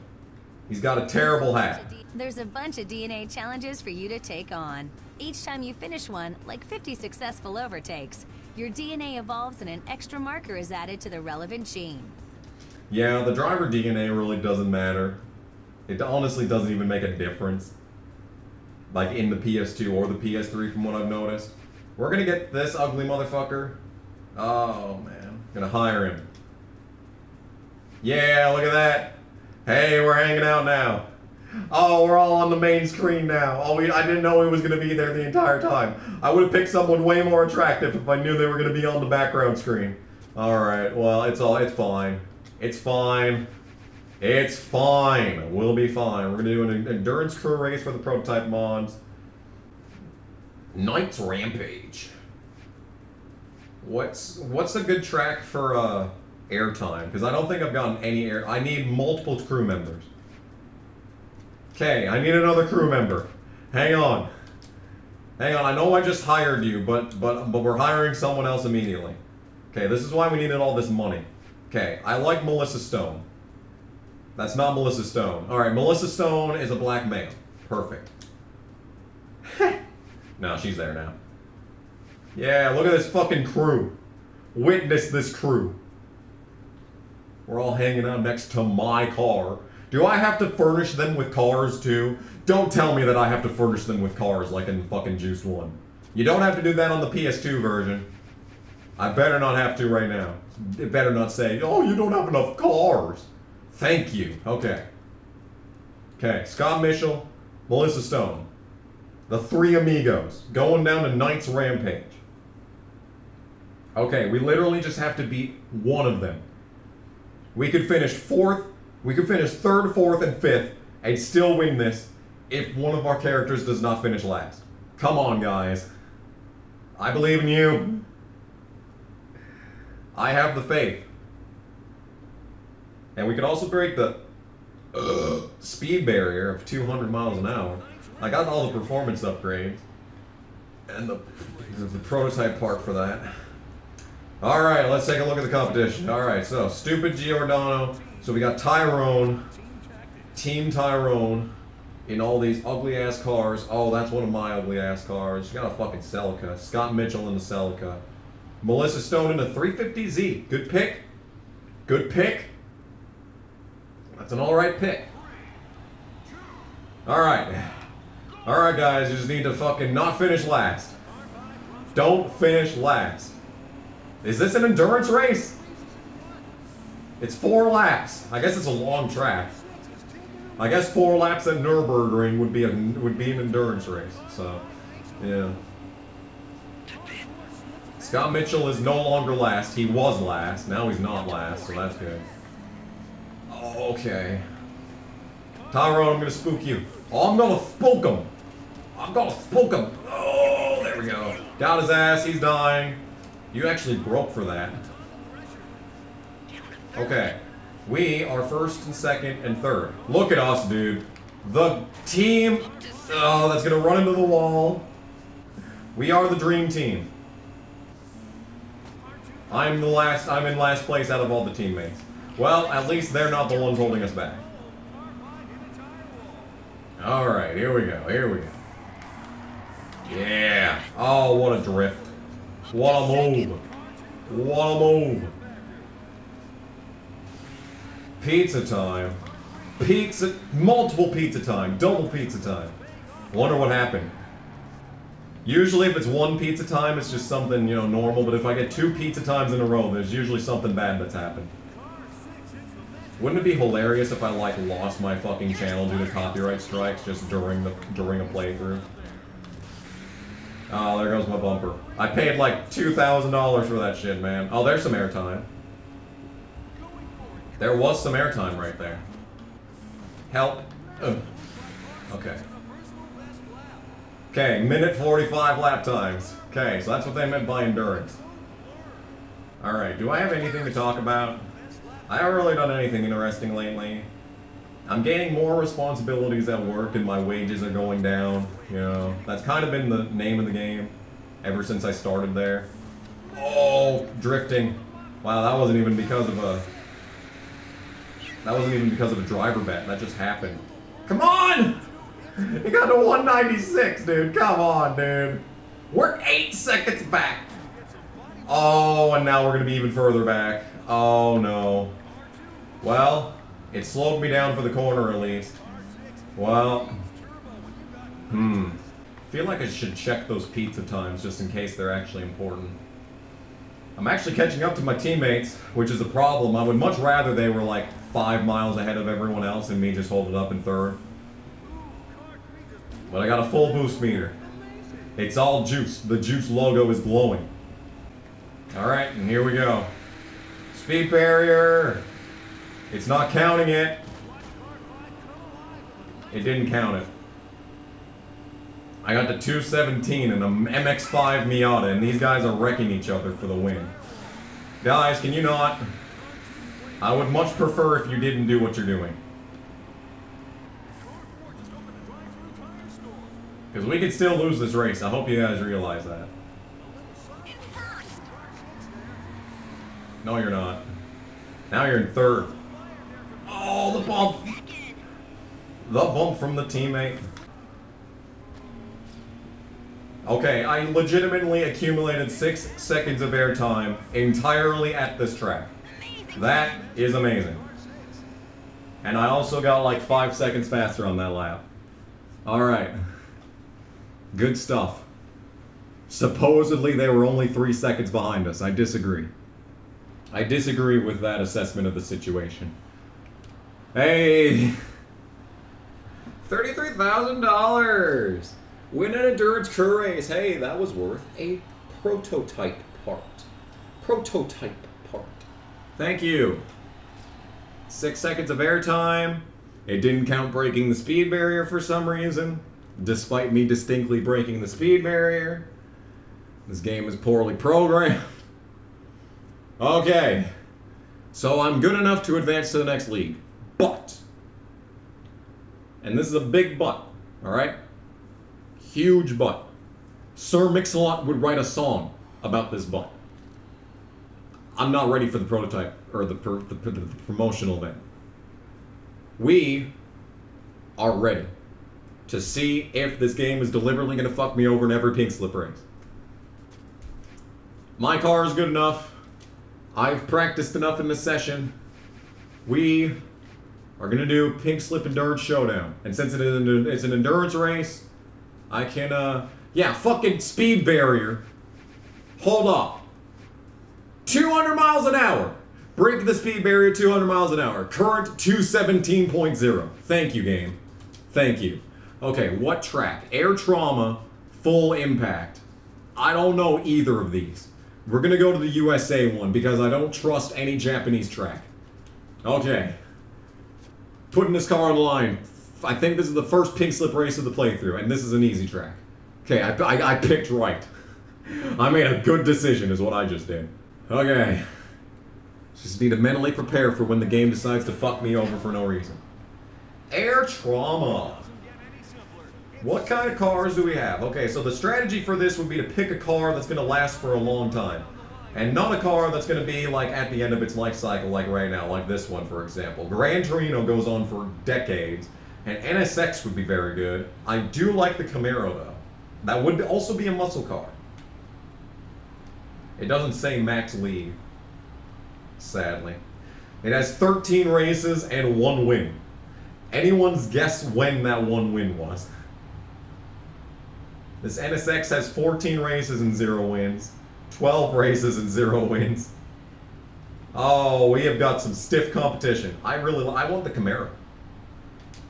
He's got a terrible hat. There's a bunch of DNA challenges for you to take on. Each time you finish one, like 50 successful overtakes. Your DNA evolves and an extra marker is added to the relevant gene. Yeah, the driver DNA really doesn't matter. It honestly doesn't even make a difference. Like in the PS2 or the PS3 from what I've noticed. We're gonna get this ugly motherfucker. Oh man. Gonna hire him. Yeah, look at that. Hey, we're hanging out now. Oh, we're all on the main screen now. Oh, I didn't know he was going to be there the entire time. I would have picked someone way more attractive if I knew they were going to be on the background screen. Alright, well, it's fine. It's fine. It's fine. We'll be fine. We're going to do an endurance crew race for the prototype mods. Knight's Rampage. What's a good track for airtime? Because I don't think I've gotten any air... I need multiple crew members. Okay, I need another crew member. Hang on. Hang on, I know I just hired you, but we're hiring someone else immediately. Okay, this is why we needed all this money. Okay, I like Melissa Stone. That's not Melissa Stone. Alright, Melissa Stone is a black male. Perfect. No, she's there now. Yeah, look at this fucking crew. witness this crew. We're all hanging out next to my car. Do I have to furnish them with cars too? Don't tell me that I have to furnish them with cars like in fucking Juiced 1. You don't have to do that on the PS2 version. I better not have to right now. It better not say, oh, you don't have enough cars. Thank you. Okay. Okay, Scott Mitchell, Melissa Stone. The three amigos going down to Knight's Rampage. Okay, we literally just have to beat one of them. We could finish fourth, we could finish third, fourth, and fifth, and still win this if one of our characters does not finish last. Come on, guys. I believe in you. I have the faith. And we could also break the speed barrier of 200 miles an hour. I got all the performance upgrades. And the prototype part for that. Alright, let's take a look at the competition. Alright, so Stupid Giordano. So we got Tyrone. Team Tyrone. In all these ugly ass cars. Oh, that's one of my ugly ass cars. She got a fucking Celica. Scott Mitchell in the Celica. Melissa Stone in a 350Z. Good pick. Good pick. That's an alright pick. Alright. Alright, guys. You just need to fucking not finish last. Don't finish last. Is this an endurance race? It's 4 laps. I guess it's a long track. I guess 4 laps at Nürburgring would be an endurance race. So, yeah. Scott Mitchell is no longer last. He was last. Now he's not last, so that's good. Oh, okay. Tyrone, I'm gonna spook you. Oh, I'm gonna spook him. I'm gonna spook him. Oh, there we go. Down his ass. He's dying. You actually broke for that. Okay. We are first and second and third. Look at us, dude. The team... Oh, that's going to run into the wall. We are the dream team. I'm in last place out of all the teammates. Well, at least they're not the ones holding us back. Alright, here we go. Here we go. Yeah. Oh, what a drift. What a move. What a move. Pizza time. Pizza. Multiple pizza time. Double pizza time. Wonder what happened. Usually if it's one pizza time, it's just something, you know, normal. But if I get 2 pizza times in a row, there's usually something bad that's happened. Wouldn't it be hilarious if I, like, lost my fucking channel due to copyright strikes just during a playthrough? Oh, there goes my bumper. I paid like $2,000 for that shit, man. Oh, there's some airtime. There was some airtime right there. Help. Ugh. Okay. Okay, minute 45 lap times. Okay, so that's what they meant by endurance. Alright, do I have anything to talk about? I haven't really done anything interesting lately. I'm gaining more responsibilities at work and my wages are going down, you know. That's kind of been the name of the game ever since I started there. Oh, drifting. Wow, that wasn't even because of a... That wasn't even because of a driver bet. That just happened. Come on! It got to 196, dude. Come on, dude. We're 8 seconds back. Oh, and now we're going to be even further back. Oh, no. Well... It slowed me down for the corner, at least. Well... I feel like I should check those pizza times, just in case they're actually important. I'm actually catching up to my teammates, which is a problem. I would much rather they were, like, 5 miles ahead of everyone else and me just holding up in third. But I got a full boost meter. It's all juice. The juice logo is glowing. Alright, and here we go. Speed barrier! It's not counting it. It didn't count it. I got the 217 and an MX-5 Miata, and these guys are wrecking each other for the win. Guys, can you not? I would much prefer if you didn't do what you're doing. Because we could still lose this race. I hope you guys realize that. No, you're not. Now you're in third. Oh, the bump! The bump from the teammate. Okay, I legitimately accumulated 6 seconds of airtime entirely at this track. That is amazing. And I also got like 5 seconds faster on that lap. Alright. Good stuff. Supposedly they were only 3 seconds behind us. I disagree. I disagree with that assessment of the situation. Hey! $33,000! Win an endurance crew race. Hey, that was worth a prototype part. Prototype part. Thank you. 6 seconds of airtime. It didn't count breaking the speed barrier for some reason, despite me distinctly breaking the speed barrier. This game is poorly programmed. Okay. So I'm good enough to advance to the next league. But. And this is a big but. Alright? Huge but. Sir Mix-a-Lot would write a song about this but. I'm not ready for the prototype or the promotional event. We are ready to see if this game is deliberately going to fuck me over in every pink slip race. My car is good enough. I've practiced enough in this session. We are going to do pink slip endurance showdown. And since it is it's an endurance race, I can, yeah, fucking speed barrier. Hold up. 200 miles an hour. Break the speed barrier 200 miles an hour. Current 217.0. Thank you, game. Thank you. Okay, what track? Air trauma, full impact. I don't know either of these. We're gonna go to the USA one because I don't trust any Japanese track. Okay. Putting this car on the line. I think this is the first pink slip race of the playthrough, and this is an easy track. Okay, I picked right. I made a good decision is what I just did. Okay. Just need to mentally prepare for when the game decides to fuck me over for no reason. Air trauma. What kind of cars do we have? Okay, so the strategy for this would be to pick a car that's going to last for a long time. And not a car that's going to be like at the end of its life cycle like right now, like this one for example. Gran Torino goes on for decades. And NSX would be very good. I do like the Camaro though. That would also be a muscle car. It doesn't say Max League, sadly. It has 13 races and 1 win. Anyone's guess when that 1 win was. This NSX has 14 races and 0 wins. 12 races and 0 wins. Oh, we have got some stiff competition. I want the Camaro.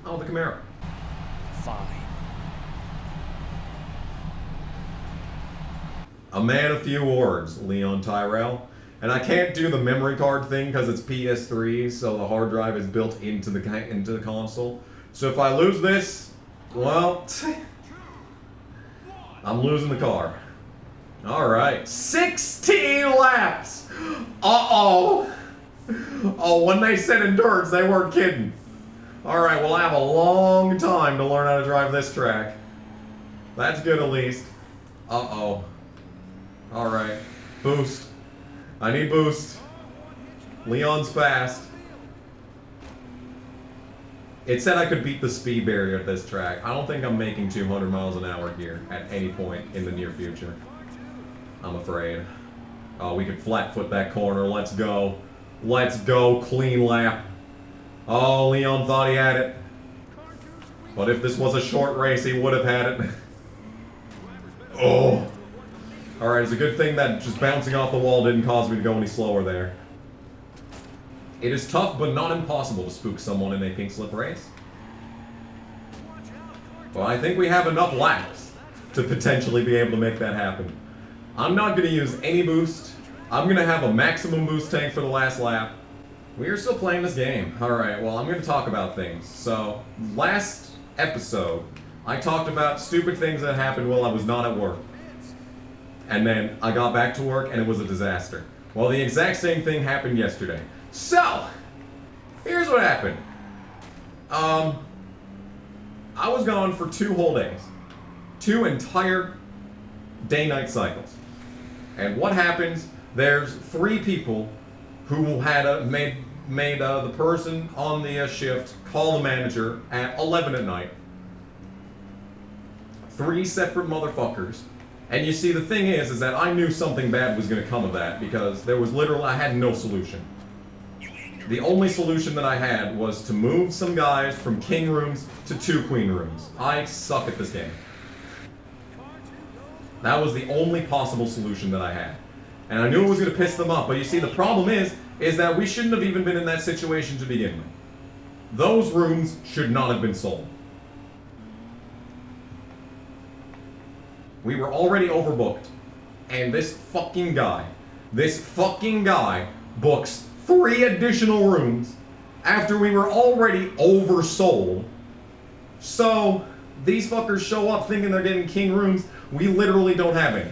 I want the Camaro. Fine. A man of few words, Leon Tyrell. And I can't do the memory card thing because it's PS3, so the hard drive is built into the console. So if I lose this, well, I'm losing the car. Alright. 16 laps! Uh-oh! Oh, when they said endurance, they weren't kidding. Alright, well I have a long time to learn how to drive this track. That's good at least. Uh-oh. Alright. Boost. I need boost. Leon's fast. It said I could beat the speed barrier at this track. I don't think I'm making 200 miles an hour here at any point in the near future. I'm afraid. Oh, we can flat foot that corner. Let's go. Let's go. Clean lap. Oh, Leon thought he had it. But if this was a short race, he would have had it. Oh. Alright, it's a good thing that just bouncing off the wall didn't cause me to go any slower there. It is tough, but not impossible to spook someone in a pink slip race. But I think we have enough laps to potentially be able to make that happen. I'm not going to use any boost. I'm going to have a maximum boost tank for the last lap. We are still playing this game. Alright, well, I'm going to talk about things. So, last episode, I talked about stupid things that happened while I was not at work. And then I got back to work and it was a disaster. Well, the exact same thing happened yesterday. So, here's what happened. I was gone for 2 whole days. 2 entire day-night cycles. And what happens, there's 3 people who had made the person on the shift call the manager at 11 at night. 3 separate motherfuckers And you see, the thing is that I knew something bad was going to come of that, because there was literally, I had no solution. The only solution that I had was to move some guys from king rooms to 2 queen rooms. I suck at this game. That was the only possible solution that I had. And I knew it was going to piss them off, but you see, the problem is that we shouldn't have even been in that situation to begin with. Those rooms should not have been sold. We were already overbooked. And this fucking guy books 3 additional rooms after we were already oversold. So these fuckers show up thinking they're getting king rooms. We literally don't have any.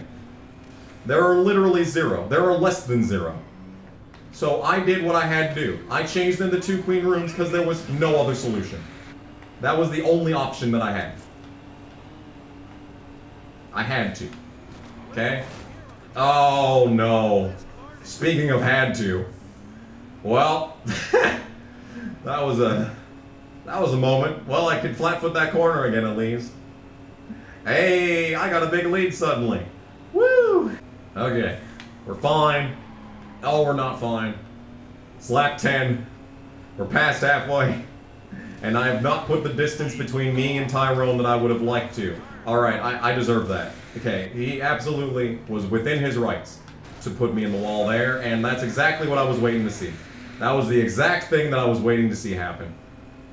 There are literally 0. There are less than 0. So I did what I had to do. I changed them to 2 queen rooms because there was no other solution. That was the only option that I had. I had to. Okay? Oh no. Speaking of had to. Well, that was a moment. Well, I could flatfoot that corner again at least. Hey, I got a big lead suddenly. Woo! Okay. We're fine. Oh, we're not fine. It's lap 10. We're past halfway. And I have not put the distance between me and Tyrone that I would have liked to. Alright, I deserve that. Okay, he absolutely was within his rights to put me in the wall there, and that's exactly what I was waiting to see. That was the exact thing that I was waiting to see happen.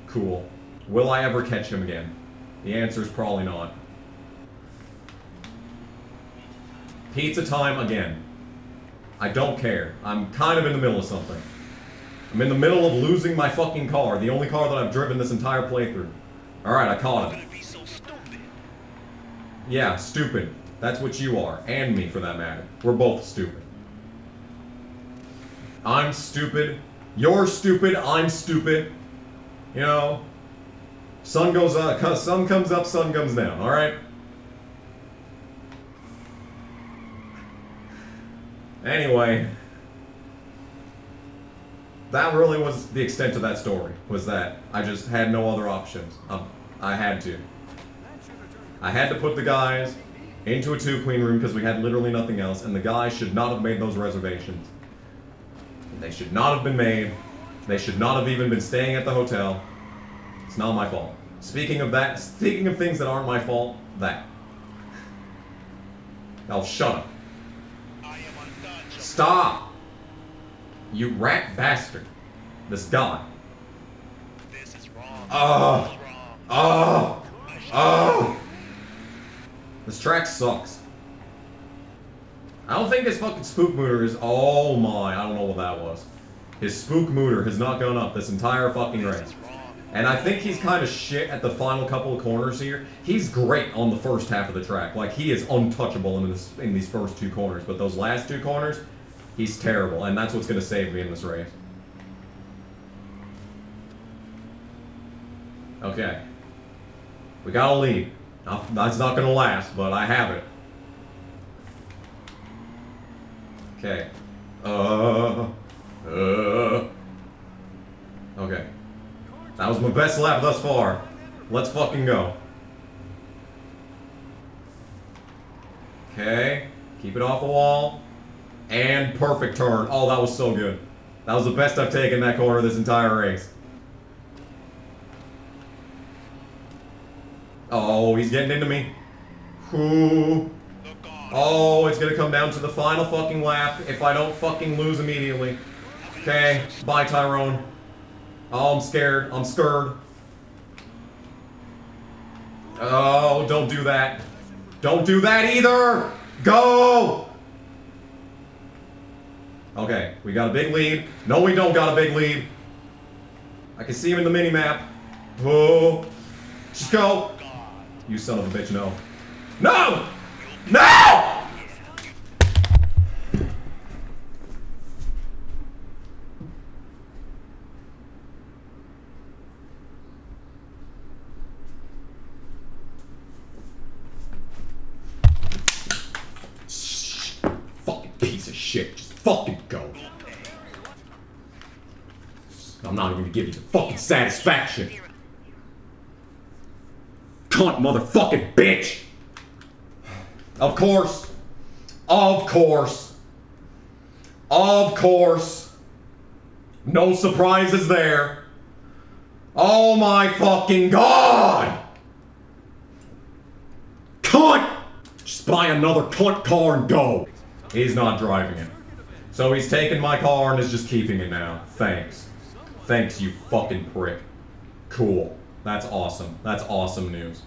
Cool. Will I ever catch him again? The answer is probably not. Pizza time again. I don't care. I'm kind of in the middle of something. I'm in the middle of losing my fucking car, the only car that I've driven this entire playthrough. Alright, I caught him. Yeah, stupid. That's what you are, and me for that matter. We're both stupid. I'm stupid. You're stupid. I'm stupid. You know, sun goes up, sun comes up, sun comes down. All right. Anyway, that really was the extent of that story. Was that I just had no other options. I had to. I had to put the guys into a 2 queen room because we had literally nothing else, and the guys should not have made those reservations. They should not have been made. They should not have even been staying at the hotel. It's not my fault. Speaking of that, speaking of things that aren't my fault, that. Now shut up. Stop! You rat bastard. This guy. This is wrong. Oh! Oh! Oh! This track sucks. I don't think his fucking spook meter is... Oh my, I don't know what that was. His spook meter has not gone up this entire fucking race. And I think he's kind of shit at the final couple of corners here. He's great on the first half of the track. Like, he is untouchable in these first 2 corners. But those last 2 corners, he's terrible. And that's what's going to save me in this race. Okay. We got a lead. That's not gonna last, but I have it. Okay. Okay. That was my best lap thus far. Let's fucking go. Okay. Keep it off the wall. And perfect turn. Oh, that was so good. That was the best I've taken that corner this entire race. Oh, he's getting into me. Ooh. Oh, it's gonna come down to the final fucking lap if I don't fucking lose immediately. Okay, bye Tyrone. Oh, I'm scared. I'm scared. Oh, don't do that. Don't do that either! Go! Okay, we got a big lead. No, we don't got a big lead. I can see him in the mini-map. Oh. Just go! You son of a bitch, no. No! No! Fucking piece of shit. Just fucking go. I'm not even gonna give you the fucking satisfaction. Cunt motherfucking bitch! Of course. Of course. Of course. No surprises there. Oh my fucking god! Cunt! Just buy another cunt car and go. He's not driving it. So he's taking my car and is just keeping it now. Thanks. Thanks, you fucking prick. Cool. That's awesome. That's awesome news.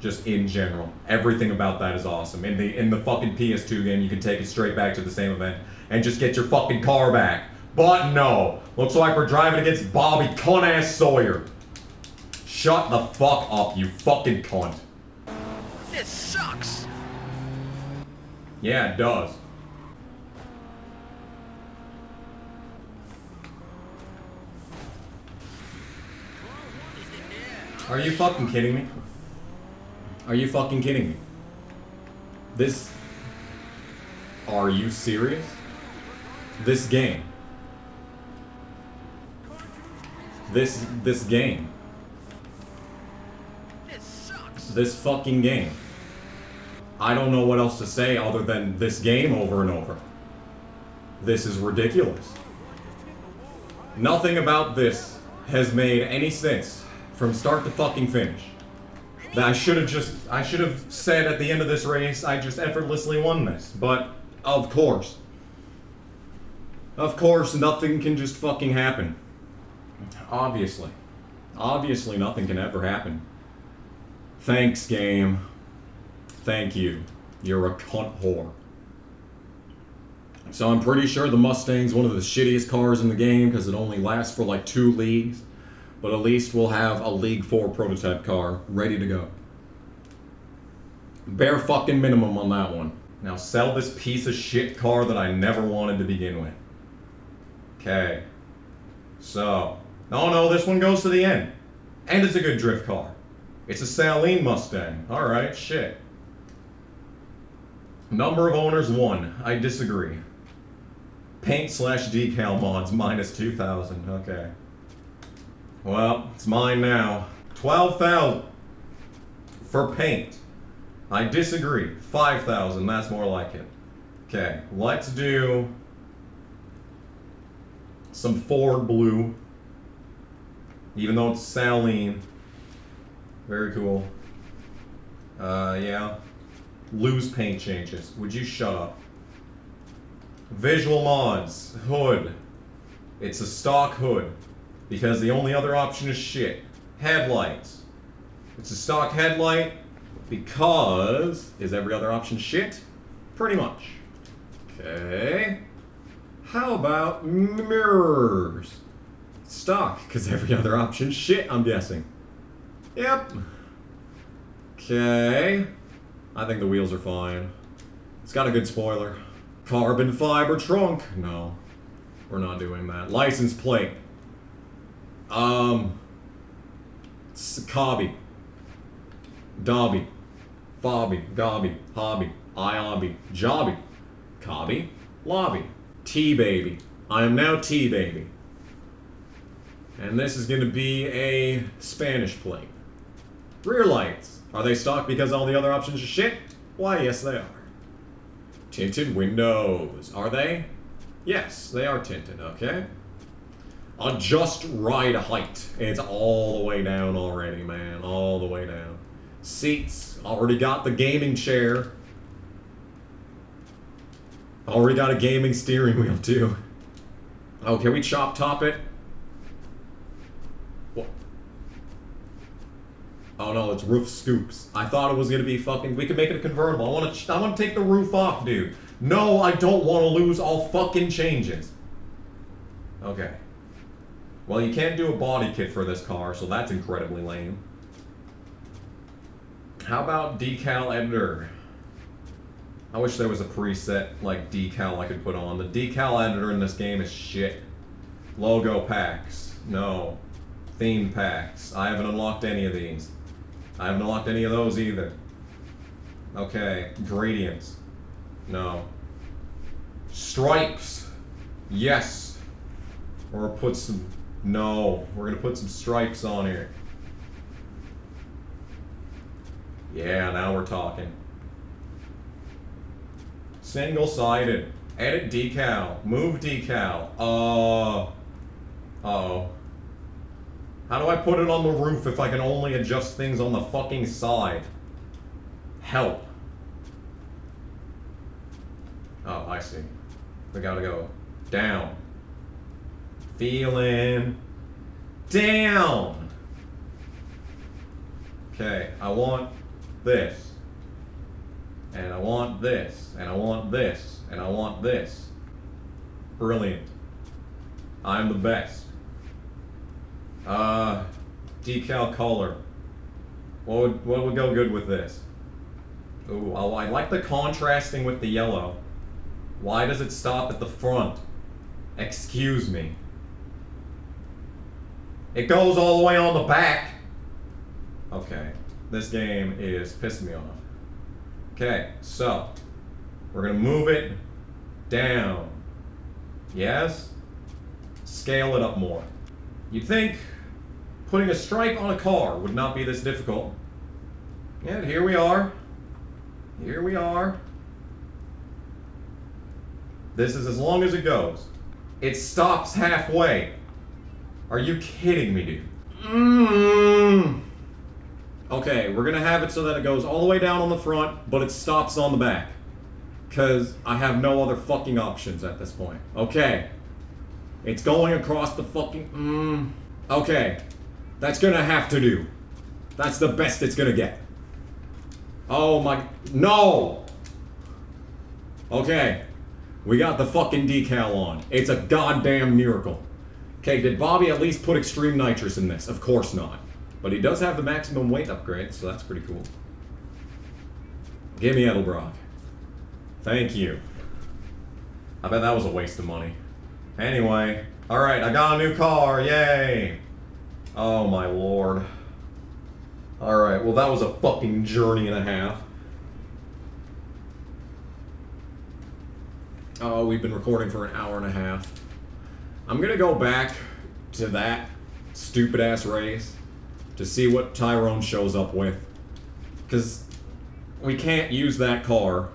Just in general. Everything about that is awesome. In the fucking PS2 game, you can take it straight back to the same event and just get your fucking car back. But no. Looks like we're driving against Bobby cunt-ass Sawyer. Shut the fuck up, you fucking cunt. This sucks. Yeah, it does. Are you fucking kidding me? Are you fucking kidding me? This... Are you serious? This game. This game. This sucks. This fucking game. I don't know what else to say other than this game over and over. This is ridiculous. Nothing about this has made any sense from start to fucking finish. That I should have said at the end of this race, I just effortlessly won this. But, of course. Of course, nothing can just fucking happen. Obviously. Obviously nothing can ever happen. Thanks, game. Thank you. You're a cunt whore. So I'm pretty sure the Mustang's one of the shittiest cars in the game because it only lasts for like 2 leagues. But at least we'll have a League 4 prototype car ready to go. Bare fucking minimum on that one. Now sell this piece of shit car that I never wanted to begin with. Okay. So. Oh no, this one goes to the end. And it's a good drift car. It's a Saline Mustang. Alright, shit. Number of owners, 1. I disagree. Paint / decal mods, -2,000. Okay. Well, it's mine now. 12,000 for paint. I disagree. 5,000, that's more like it. Okay, let's do some Ford Blue. Even though it's Saline. Very cool. Yeah. Loose paint changes. Would you shut up? Visual mods. Hood. It's a stock hood. Because the only other option is shit. Headlights. It's a stock headlight because... Is every other option shit? Pretty much. Okay. How about mirrors? Stock, because every other option shit, I'm guessing. Yep. Okay. I think the wheels are fine. It's got a good spoiler. Carbon fiber trunk. No. We're not doing that. License plate. Kabi, Dobby, Fobby, Dobby, Hobby, Iobby, Jobby, Cobby, Lobby, T-Baby. I am now T-Baby. And this is going to be a Spanish plate. Rear lights. Are they stock because all the other options are shit? Why, yes they are. Tinted windows. Are they? Yes, they are tinted, okay. Adjust ride height. It's all the way down already, man. All the way down. Seats. Already got the gaming chair. Already got a gaming steering wheel, too. Oh, can we chop top it? What? Oh, no, it's roof scoops. I thought it was going to be fucking... We can make it a convertible. I want to take the roof off, dude. No, I don't want to lose all fucking changes. Okay. Well, you can't do a body kit for this car, so that's incredibly lame. How about decal editor? I wish there was a preset, like, decal I could put on. The decal editor in this game is shit. Logo packs. No. Theme packs. I haven't unlocked any of these. I haven't unlocked any of those either. Okay. Gradients. No. Stripes. Yes. Or put some... No, we're gonna put some stripes on here. Yeah, now we're talking. Single-sided. Edit decal. Move decal. Uh-oh. How do I put it on the roof if I can only adjust things on the fucking side? Help. Oh, I see. We gotta go down. Feeling down. Okay, I want this. And I want this. And I want this. And I want this. Brilliant. I'm the best. Decal color. What would go good with this? Ooh, I like the contrasting with the yellow. Why does it stop at the front? Excuse me. It goes all the way on the back. Okay, this game is pissing me off. Okay, so we're gonna move it down. Yes? Scale it up more. You'd think putting a stripe on a car would not be this difficult. Yet here we are. Here we are. This is as long as it goes. It stops halfway. Are you kidding me, dude? Okay, we're gonna have it so that it goes all the way down on the front, but it stops on the back. Cause I have no other fucking options at this point. Okay. It's going across the fucking... Okay. That's gonna have to do. That's the best it's gonna get. Oh my... No! Okay. We got the fucking decal on. It's a goddamn miracle. Okay, did Bobby at least put extreme nitrous in this? Of course not. But he does have the maximum weight upgrade, so that's pretty cool. Give me Edelbrock. Thank you. I bet that was a waste of money. Anyway, alright, I got a new car, yay! Oh my lord. Alright, well that was a fucking journey and a half. Oh, we've been recording for an hour and a half. I'm gonna go back to that stupid ass race to see what Tyrone shows up with. Cause we can't use that car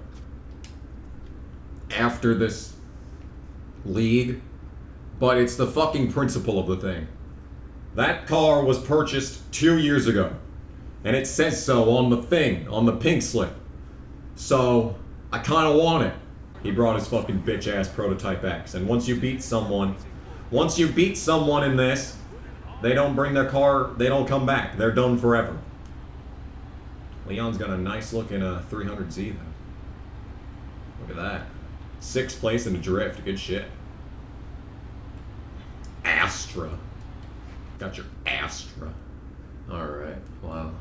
after this league. But it's the fucking principle of the thing. That car was purchased 2 years ago. And it says so on the thing, on the pink slip. So, I kinda want it. He brought his fucking bitch-ass Prototype X. And once you beat someone in this, they don't bring their car, they don't come back. They're done forever. Leon's got a nice looking 300Z though. Look at that. 6th place in a drift, good shit. Astra. Got your Astra. Alright, wow.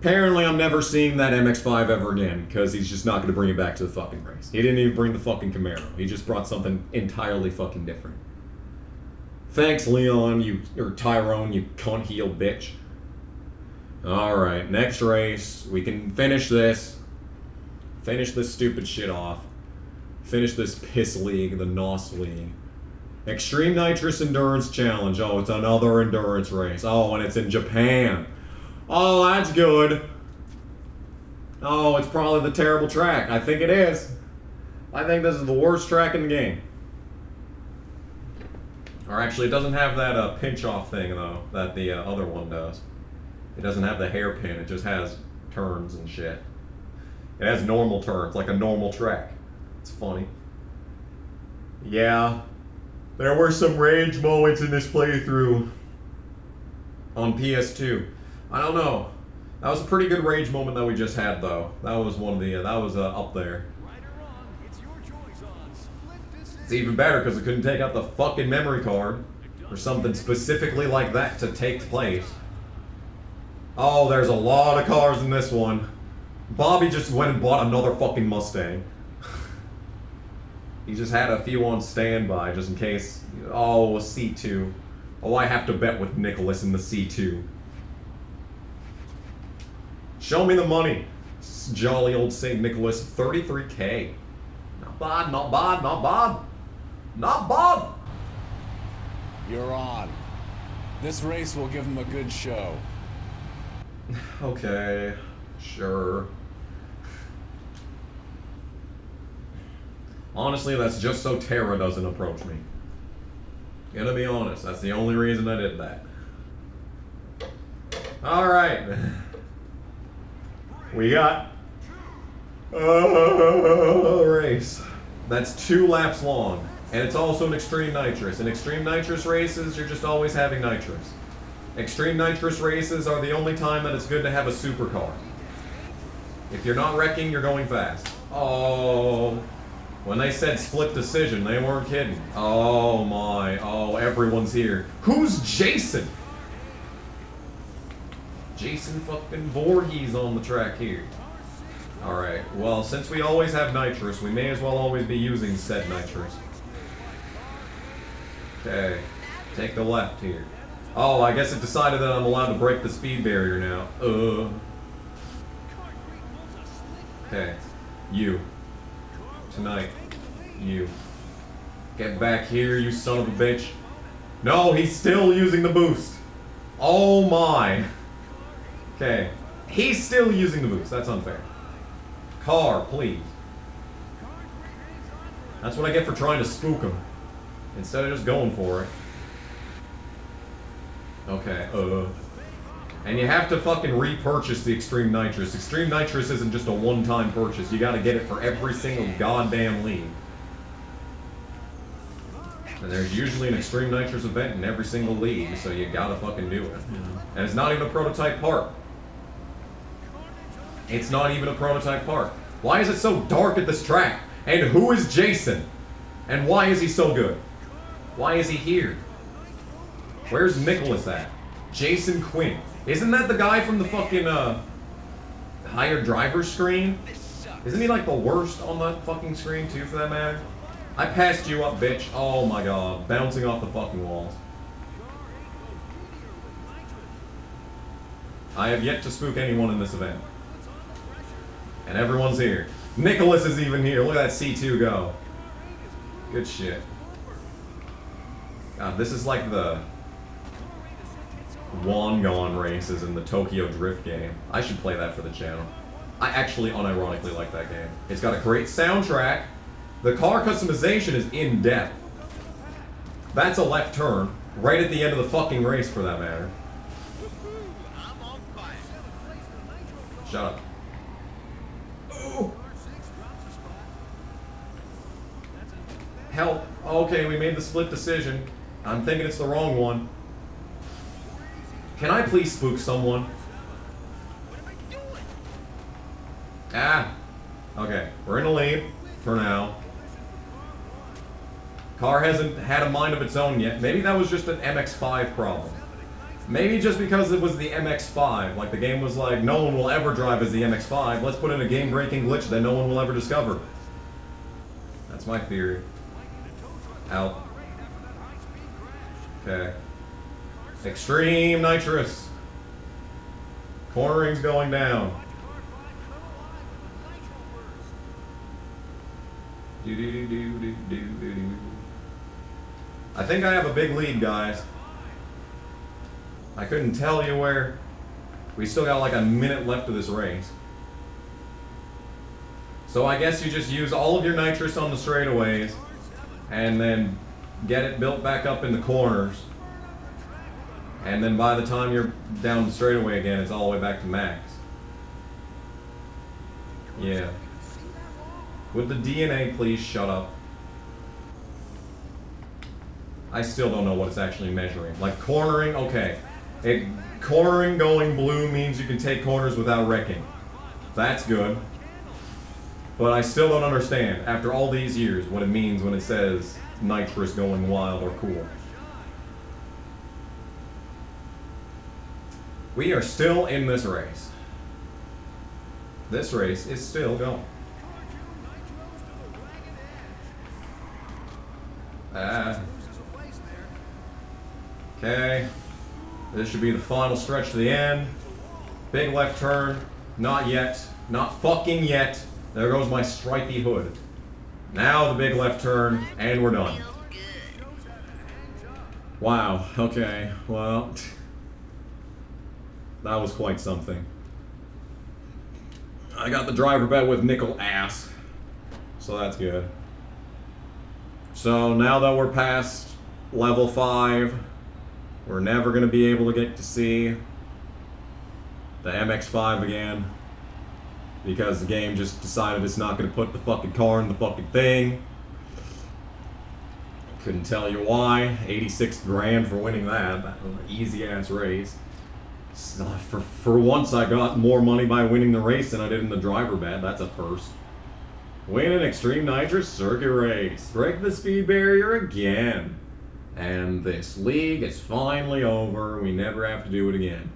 Apparently I'm never seeing that MX-5 ever again, because he's just not going to bring it back to the fucking race. He didn't even bring the fucking Camaro. He just brought something entirely fucking different. Thanks, Leon, Tyrone, you cunt heel bitch. Alright, next race. We can finish this. Finish this stupid shit off. Finish this piss league, the NOS league. Extreme Nitrous Endurance Challenge. Oh, it's another endurance race. Oh, and it's in Japan. Oh, that's good. Oh, it's probably the terrible track. I think it is. I think this is the worst track in the game. Or actually, it doesn't have that pinch-off thing, though, that the other one does. It doesn't have the hairpin. It just has turns and shit. It has normal turns, like a normal track. It's funny. Yeah. There were some rage moments in this playthrough on PS2. I don't know. That was a pretty good rage moment that we just had, though. That was one of the. That was up there. Right or wrong, it's your choice on Split Decision. It's even better because it couldn't take out the fucking memory card or something specifically like that to take place. Oh, there's a lot of cars in this one. Bobby just went and bought another fucking Mustang. He just had a few on standby, just in case. Oh, a C2. Oh, I have to bet with Nicholas in the C2. Show me the money. Jolly old St. Nicholas, 33K. Not bad, not bad, not bad. Not bad! You're on. This race will give him a good show. Okay, sure. Honestly, that's just so Tara doesn't approach me. Gonna be honest, that's the only reason I did that. Alright. We got a race. That's 2 laps long. And it's also an extreme nitrous. In extreme nitrous races, you're just always having nitrous. Extreme nitrous races are the only time that it's good to have a supercar. If you're not wrecking, you're going fast. Oh. When they said split decision, they weren't kidding. Oh my. Oh, everyone's here. Who's Jason? Jason fucking Voorhees on the track here. Alright, well, since we always have nitrous, we may as well always be using said nitrous. Okay. Take the left here. Oh, I guess it decided that I'm allowed to break the speed barrier now. Okay. You. Tonight. You. Get back here, you son of a bitch. No, he's still using the boost. Oh my. Okay. He's still using the boost. That's unfair. Car, please. That's what I get for trying to spook him. Instead of just going for it. Okay, and you have to fucking repurchase the Extreme Nitrous. Extreme Nitrous isn't just a one-time purchase. You gotta get it for every single goddamn league. And there's usually an Extreme Nitrous event in every single league, so you gotta fucking do it. And it's not even a prototype part. It's not even a prototype part. Why is it so dark at this track? And who is Jason? And why is he so good? Why is he here? Where's Nicholas at? Jason Quinn. Isn't that the guy from the fucking, hired driver screen? Isn't he, like, the worst on that fucking screen, too, for that matter? I passed you up, bitch. Oh, my God. Bouncing off the fucking walls. I have yet to spook anyone in this event. And everyone's here. Nicholas is even here. Look at that C2 go. Good shit. God, this is like the Wangon races in the Tokyo Drift game. I should play that for the channel. I actually unironically like that game. It's got a great soundtrack. The car customization is in-depth. That's a left turn, right at the end of the fucking race for that matter. Shut up. Ooh. Help. Okay, we made the split decision. I'm thinking it's the wrong one. Can I please spook someone? What am I doing? Ah. Okay, we're in the lead for now. Car hasn't had a mind of its own yet. Maybe that was just an MX-5 problem. Maybe just because it was the MX-5, like the game was like, no one will ever drive as the MX-5. Let's put in a game-breaking glitch that no one will ever discover. That's my theory. Out. Okay. Extreme nitrous. Cornering's going down. I think I have a big lead, guys. I couldn't tell you where. We still got like a minute left of this race. So I guess you just use all of your nitrous on the straightaways and then get it built back up in the corners. And then by the time you're down the straightaway again, it's all the way back to max. Yeah. Would the DNA please shut up? I still don't know what it's actually measuring. Like cornering, okay. Cornering going blue means you can take corners without wrecking. That's good. But I still don't understand, after all these years, what it means when it says nitrous going wild or cool. We are still in this race. This race is still going. Okay. This should be the final stretch to the end. Big left turn. Not yet. Not fucking yet. There goes my stripy hood. Now the big left turn, and we're done. Wow. Okay. Well... That was quite something. I got the driver bet with nickel ass. So that's good. So now that we're past level 5, we're never going to be able to get to see the MX-5 again, because the game just decided it's not going to put the fucking car in the fucking thing. Couldn't tell you why. 86 grand for winning that. That was an easy ass race. So for once I got more money by winning the race than I did in the driver bed. That's a first. Win an Extreme Nitrous Circuit race. Break the speed barrier again. And this league is finally over. We never have to do it again.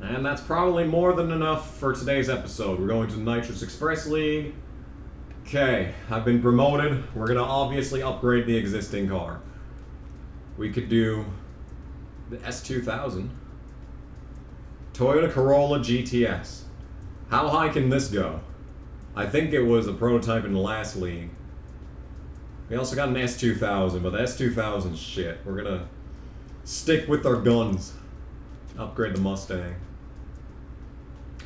And that's probably more than enough for today's episode. We're going to the Nitrous Express League. Okay, I've been promoted. We're gonna obviously upgrade the existing car. We could do the S2000. Toyota Corolla GTS. How high can this go? I think it was a prototype in the last league. We also got an S2000, but the S2000 shit. We're gonna stick with our guns. Upgrade the Mustang.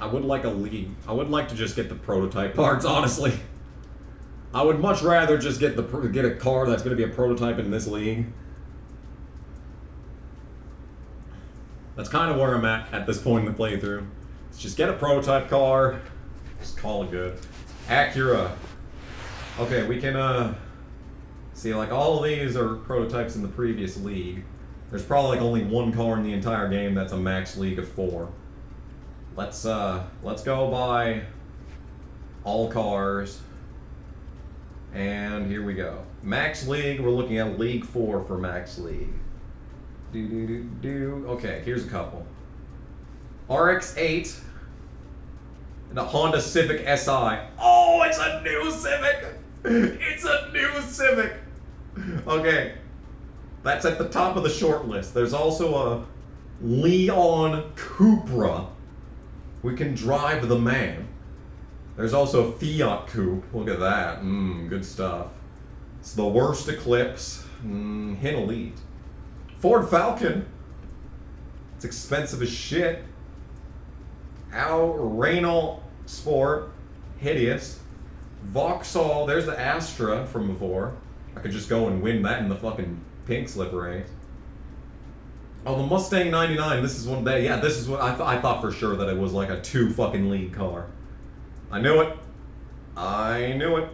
I would like a league. I would like to just get the prototype parts, honestly. I would much rather just get a car that's going to be a prototype in this league. That's kind of where I'm at this point in the playthrough. Let's just get a prototype car. Just call it good. Acura. Okay, we can, see, like, all of these are prototypes in the previous league. There's probably, like, only one car in the entire game that's a max league of 4. Let's go by all cars. And here we go. Max League, we're looking at League 4 for Max League. Okay, here's a couple. RX-8 and a Honda Civic Si. Oh, it's a new Civic! It's a new Civic! Okay, that's at the top of the short list. There's also a Leon Cupra. We can drive the man. There's also a Fiat Coupe. Look at that. Mmm, good stuff. It's the worst Eclipse. Mmm, Hin Elite. Ford Falcon. It's expensive as shit. Al Reynal Sport. Hideous. Vauxhall. There's the Astra from before. I could just go and win that in the fucking pink slip race. Oh, the Mustang 99. This is one that, yeah, this is what I thought for sure that it was like a 2 fucking league car. I knew it. I knew it.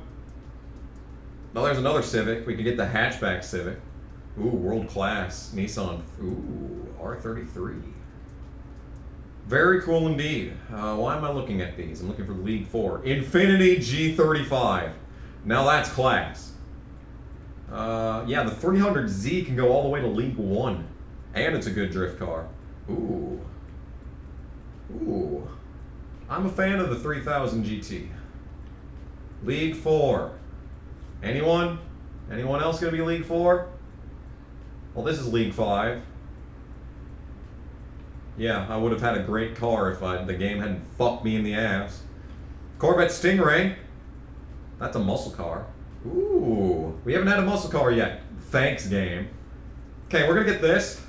Now there's another Civic. We could get the hatchback Civic. Ooh, world class. Nissan. Ooh, R33. Very cool indeed. Why am I looking at these? I'm looking for League 4. Infiniti G35. Now that's class. Yeah, the 300Z can go all the way to League 1. And it's a good drift car. Ooh. Ooh. I'm a fan of the 3000 GT. League 4. Anyone? Anyone else gonna be League 4? Well, this is League 5. Yeah, I would have had a great car if the game hadn't fucked me in the ass. Corvette Stingray. That's a muscle car. Ooh, we haven't had a muscle car yet. Thanks, game. Okay, we're gonna get this.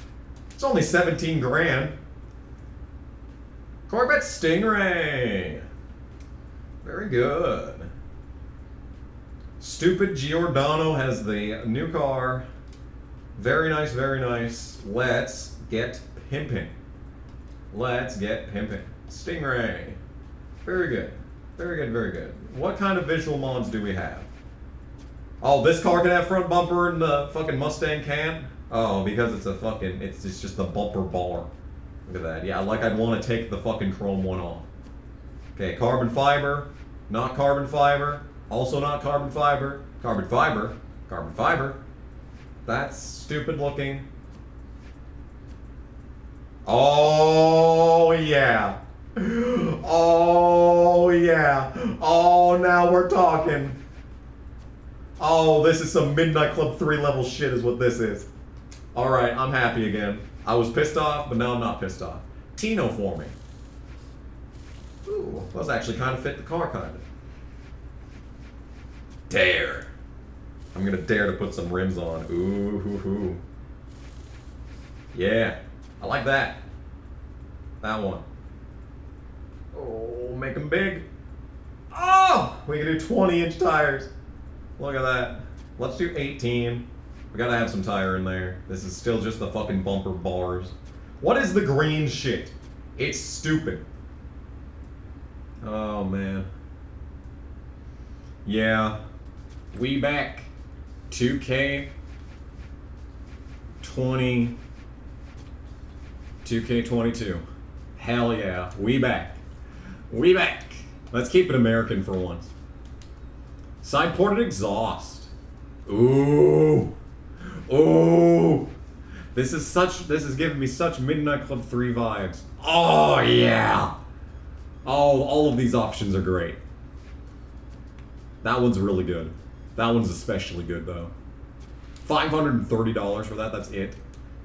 It's only 17 grand. Corvette Stingray! Very good. Stupid Giordano has the new car. Very nice, very nice. Let's get pimping. Let's get pimping. Stingray. Very good. Very good, very good. What kind of visual mods do we have? Oh, this car can have front bumper and the fucking Mustang can? Oh, because it's a fucking, it's just the bumper bar. Look at that. Yeah, like I'd want to take the fucking chrome one off. Okay, carbon fiber. Not carbon fiber. Also not carbon fiber. Carbon fiber. Carbon fiber. That's stupid looking. Oh, yeah. Oh, yeah. Oh, now we're talking. Oh, this is some Midnight Club 3 level shit is what this is. Alright, I'm happy again. I was pissed off, but now I'm not pissed off. Tino for me. Ooh, those actually kind of fit the car, kind of. Dare. I'm gonna dare to put some rims on. Ooh, hoo, hoo. Yeah, I like that. That one. Oh, make them big. Oh, we can do 20-inch tires. Look at that. Let's do 18. We gotta have some tire in there. This is still just the fucking bumper bars. What is the green shit? It's stupid. Oh, man. Yeah. We back. 2K. 20. 2K22. Hell yeah. We back. We back. Let's keep it American for once. Side ported exhaust. Ooh. Ooh. This is giving me such Midnight Club 3 vibes. Oh yeah. Oh, all of these options are great. That one's really good. That one's especially good though. $530 for that, that's it.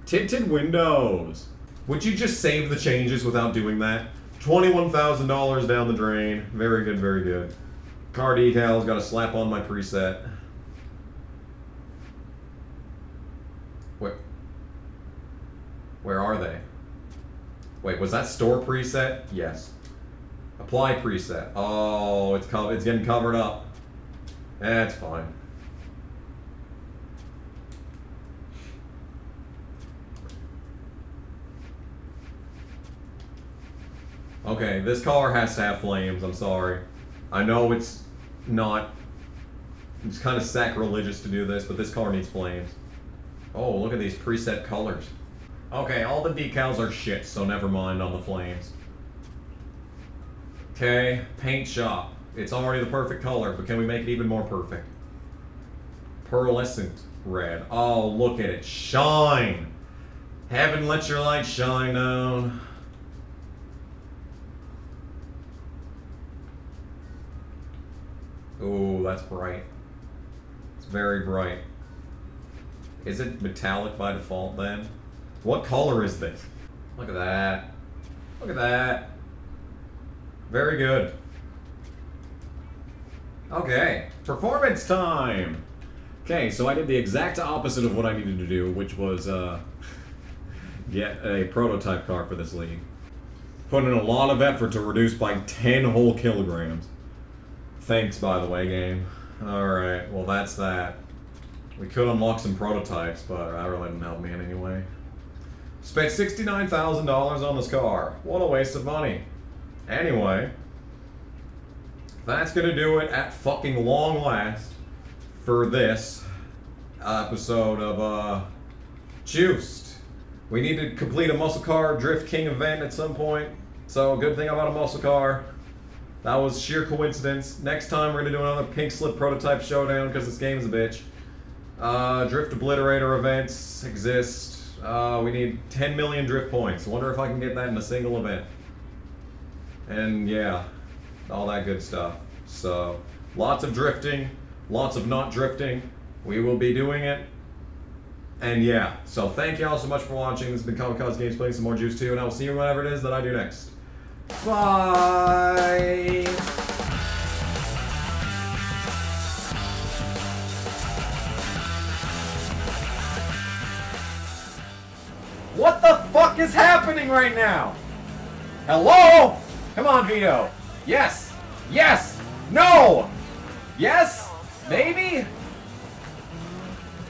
Tinted windows. Would you just save the changes without doing that? $21,000 down the drain. Very good, very good. Car decals, gotta slap on my preset. Where are they? Wait, was that store preset? Yes. Apply preset. Oh, it's getting covered up. That's fine. Okay, this car has to have flames, I'm sorry. I know it's not... It's kind of sacrilegious to do this, but this car needs flames. Oh, look at these preset colors. Okay, all the decals are shit, so never mind on the flames. Okay, paint shop. It's already the perfect color, but can we make it even more perfect? Pearlescent red. Oh, look at it. Shine! Heaven, let your light shine down. Ooh, that's bright. It's very bright. Is it metallic by default then? What color is this? Look at that. Look at that. Very good. Okay, performance time. Okay, so I did the exact opposite of what I needed to do, which was get a prototype car for this league. Put in a lot of effort to reduce by 10 whole kilograms. Thanks, by the way, game. Alright, well that's that. We could unlock some prototypes, but that really didn't help me in any way. Spent $69,000 on this car. What a waste of money. Anyway, that's gonna do it at fucking long last for this episode of Juiced. We need to complete a muscle car drift king event at some point. So good thing about a muscle car. That was sheer coincidence. Next time we're gonna do another pink slip prototype showdown because this game's a bitch. Drift obliterator events exist. We need 10 million drift points. Wonder if I can get that in a single event. And yeah, all that good stuff. So, lots of drifting, lots of not drifting. We will be doing it. And yeah, so thank y'all so much for watching. This has been Kamikaze Games playing some more Juiced 2, and I will see you whenever it is that I do next. Bye! What the fuck is happening right now? Hello? Come on, Vito. Yes. Yes. No. Yes. Maybe.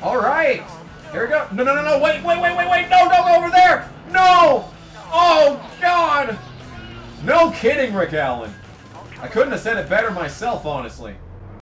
All right. Here we go. No, no, no, no. Wait, wait, wait, wait, wait. No, no, over there. No. Oh, God. No kidding, Rick Allen. I couldn't have said it better myself, honestly.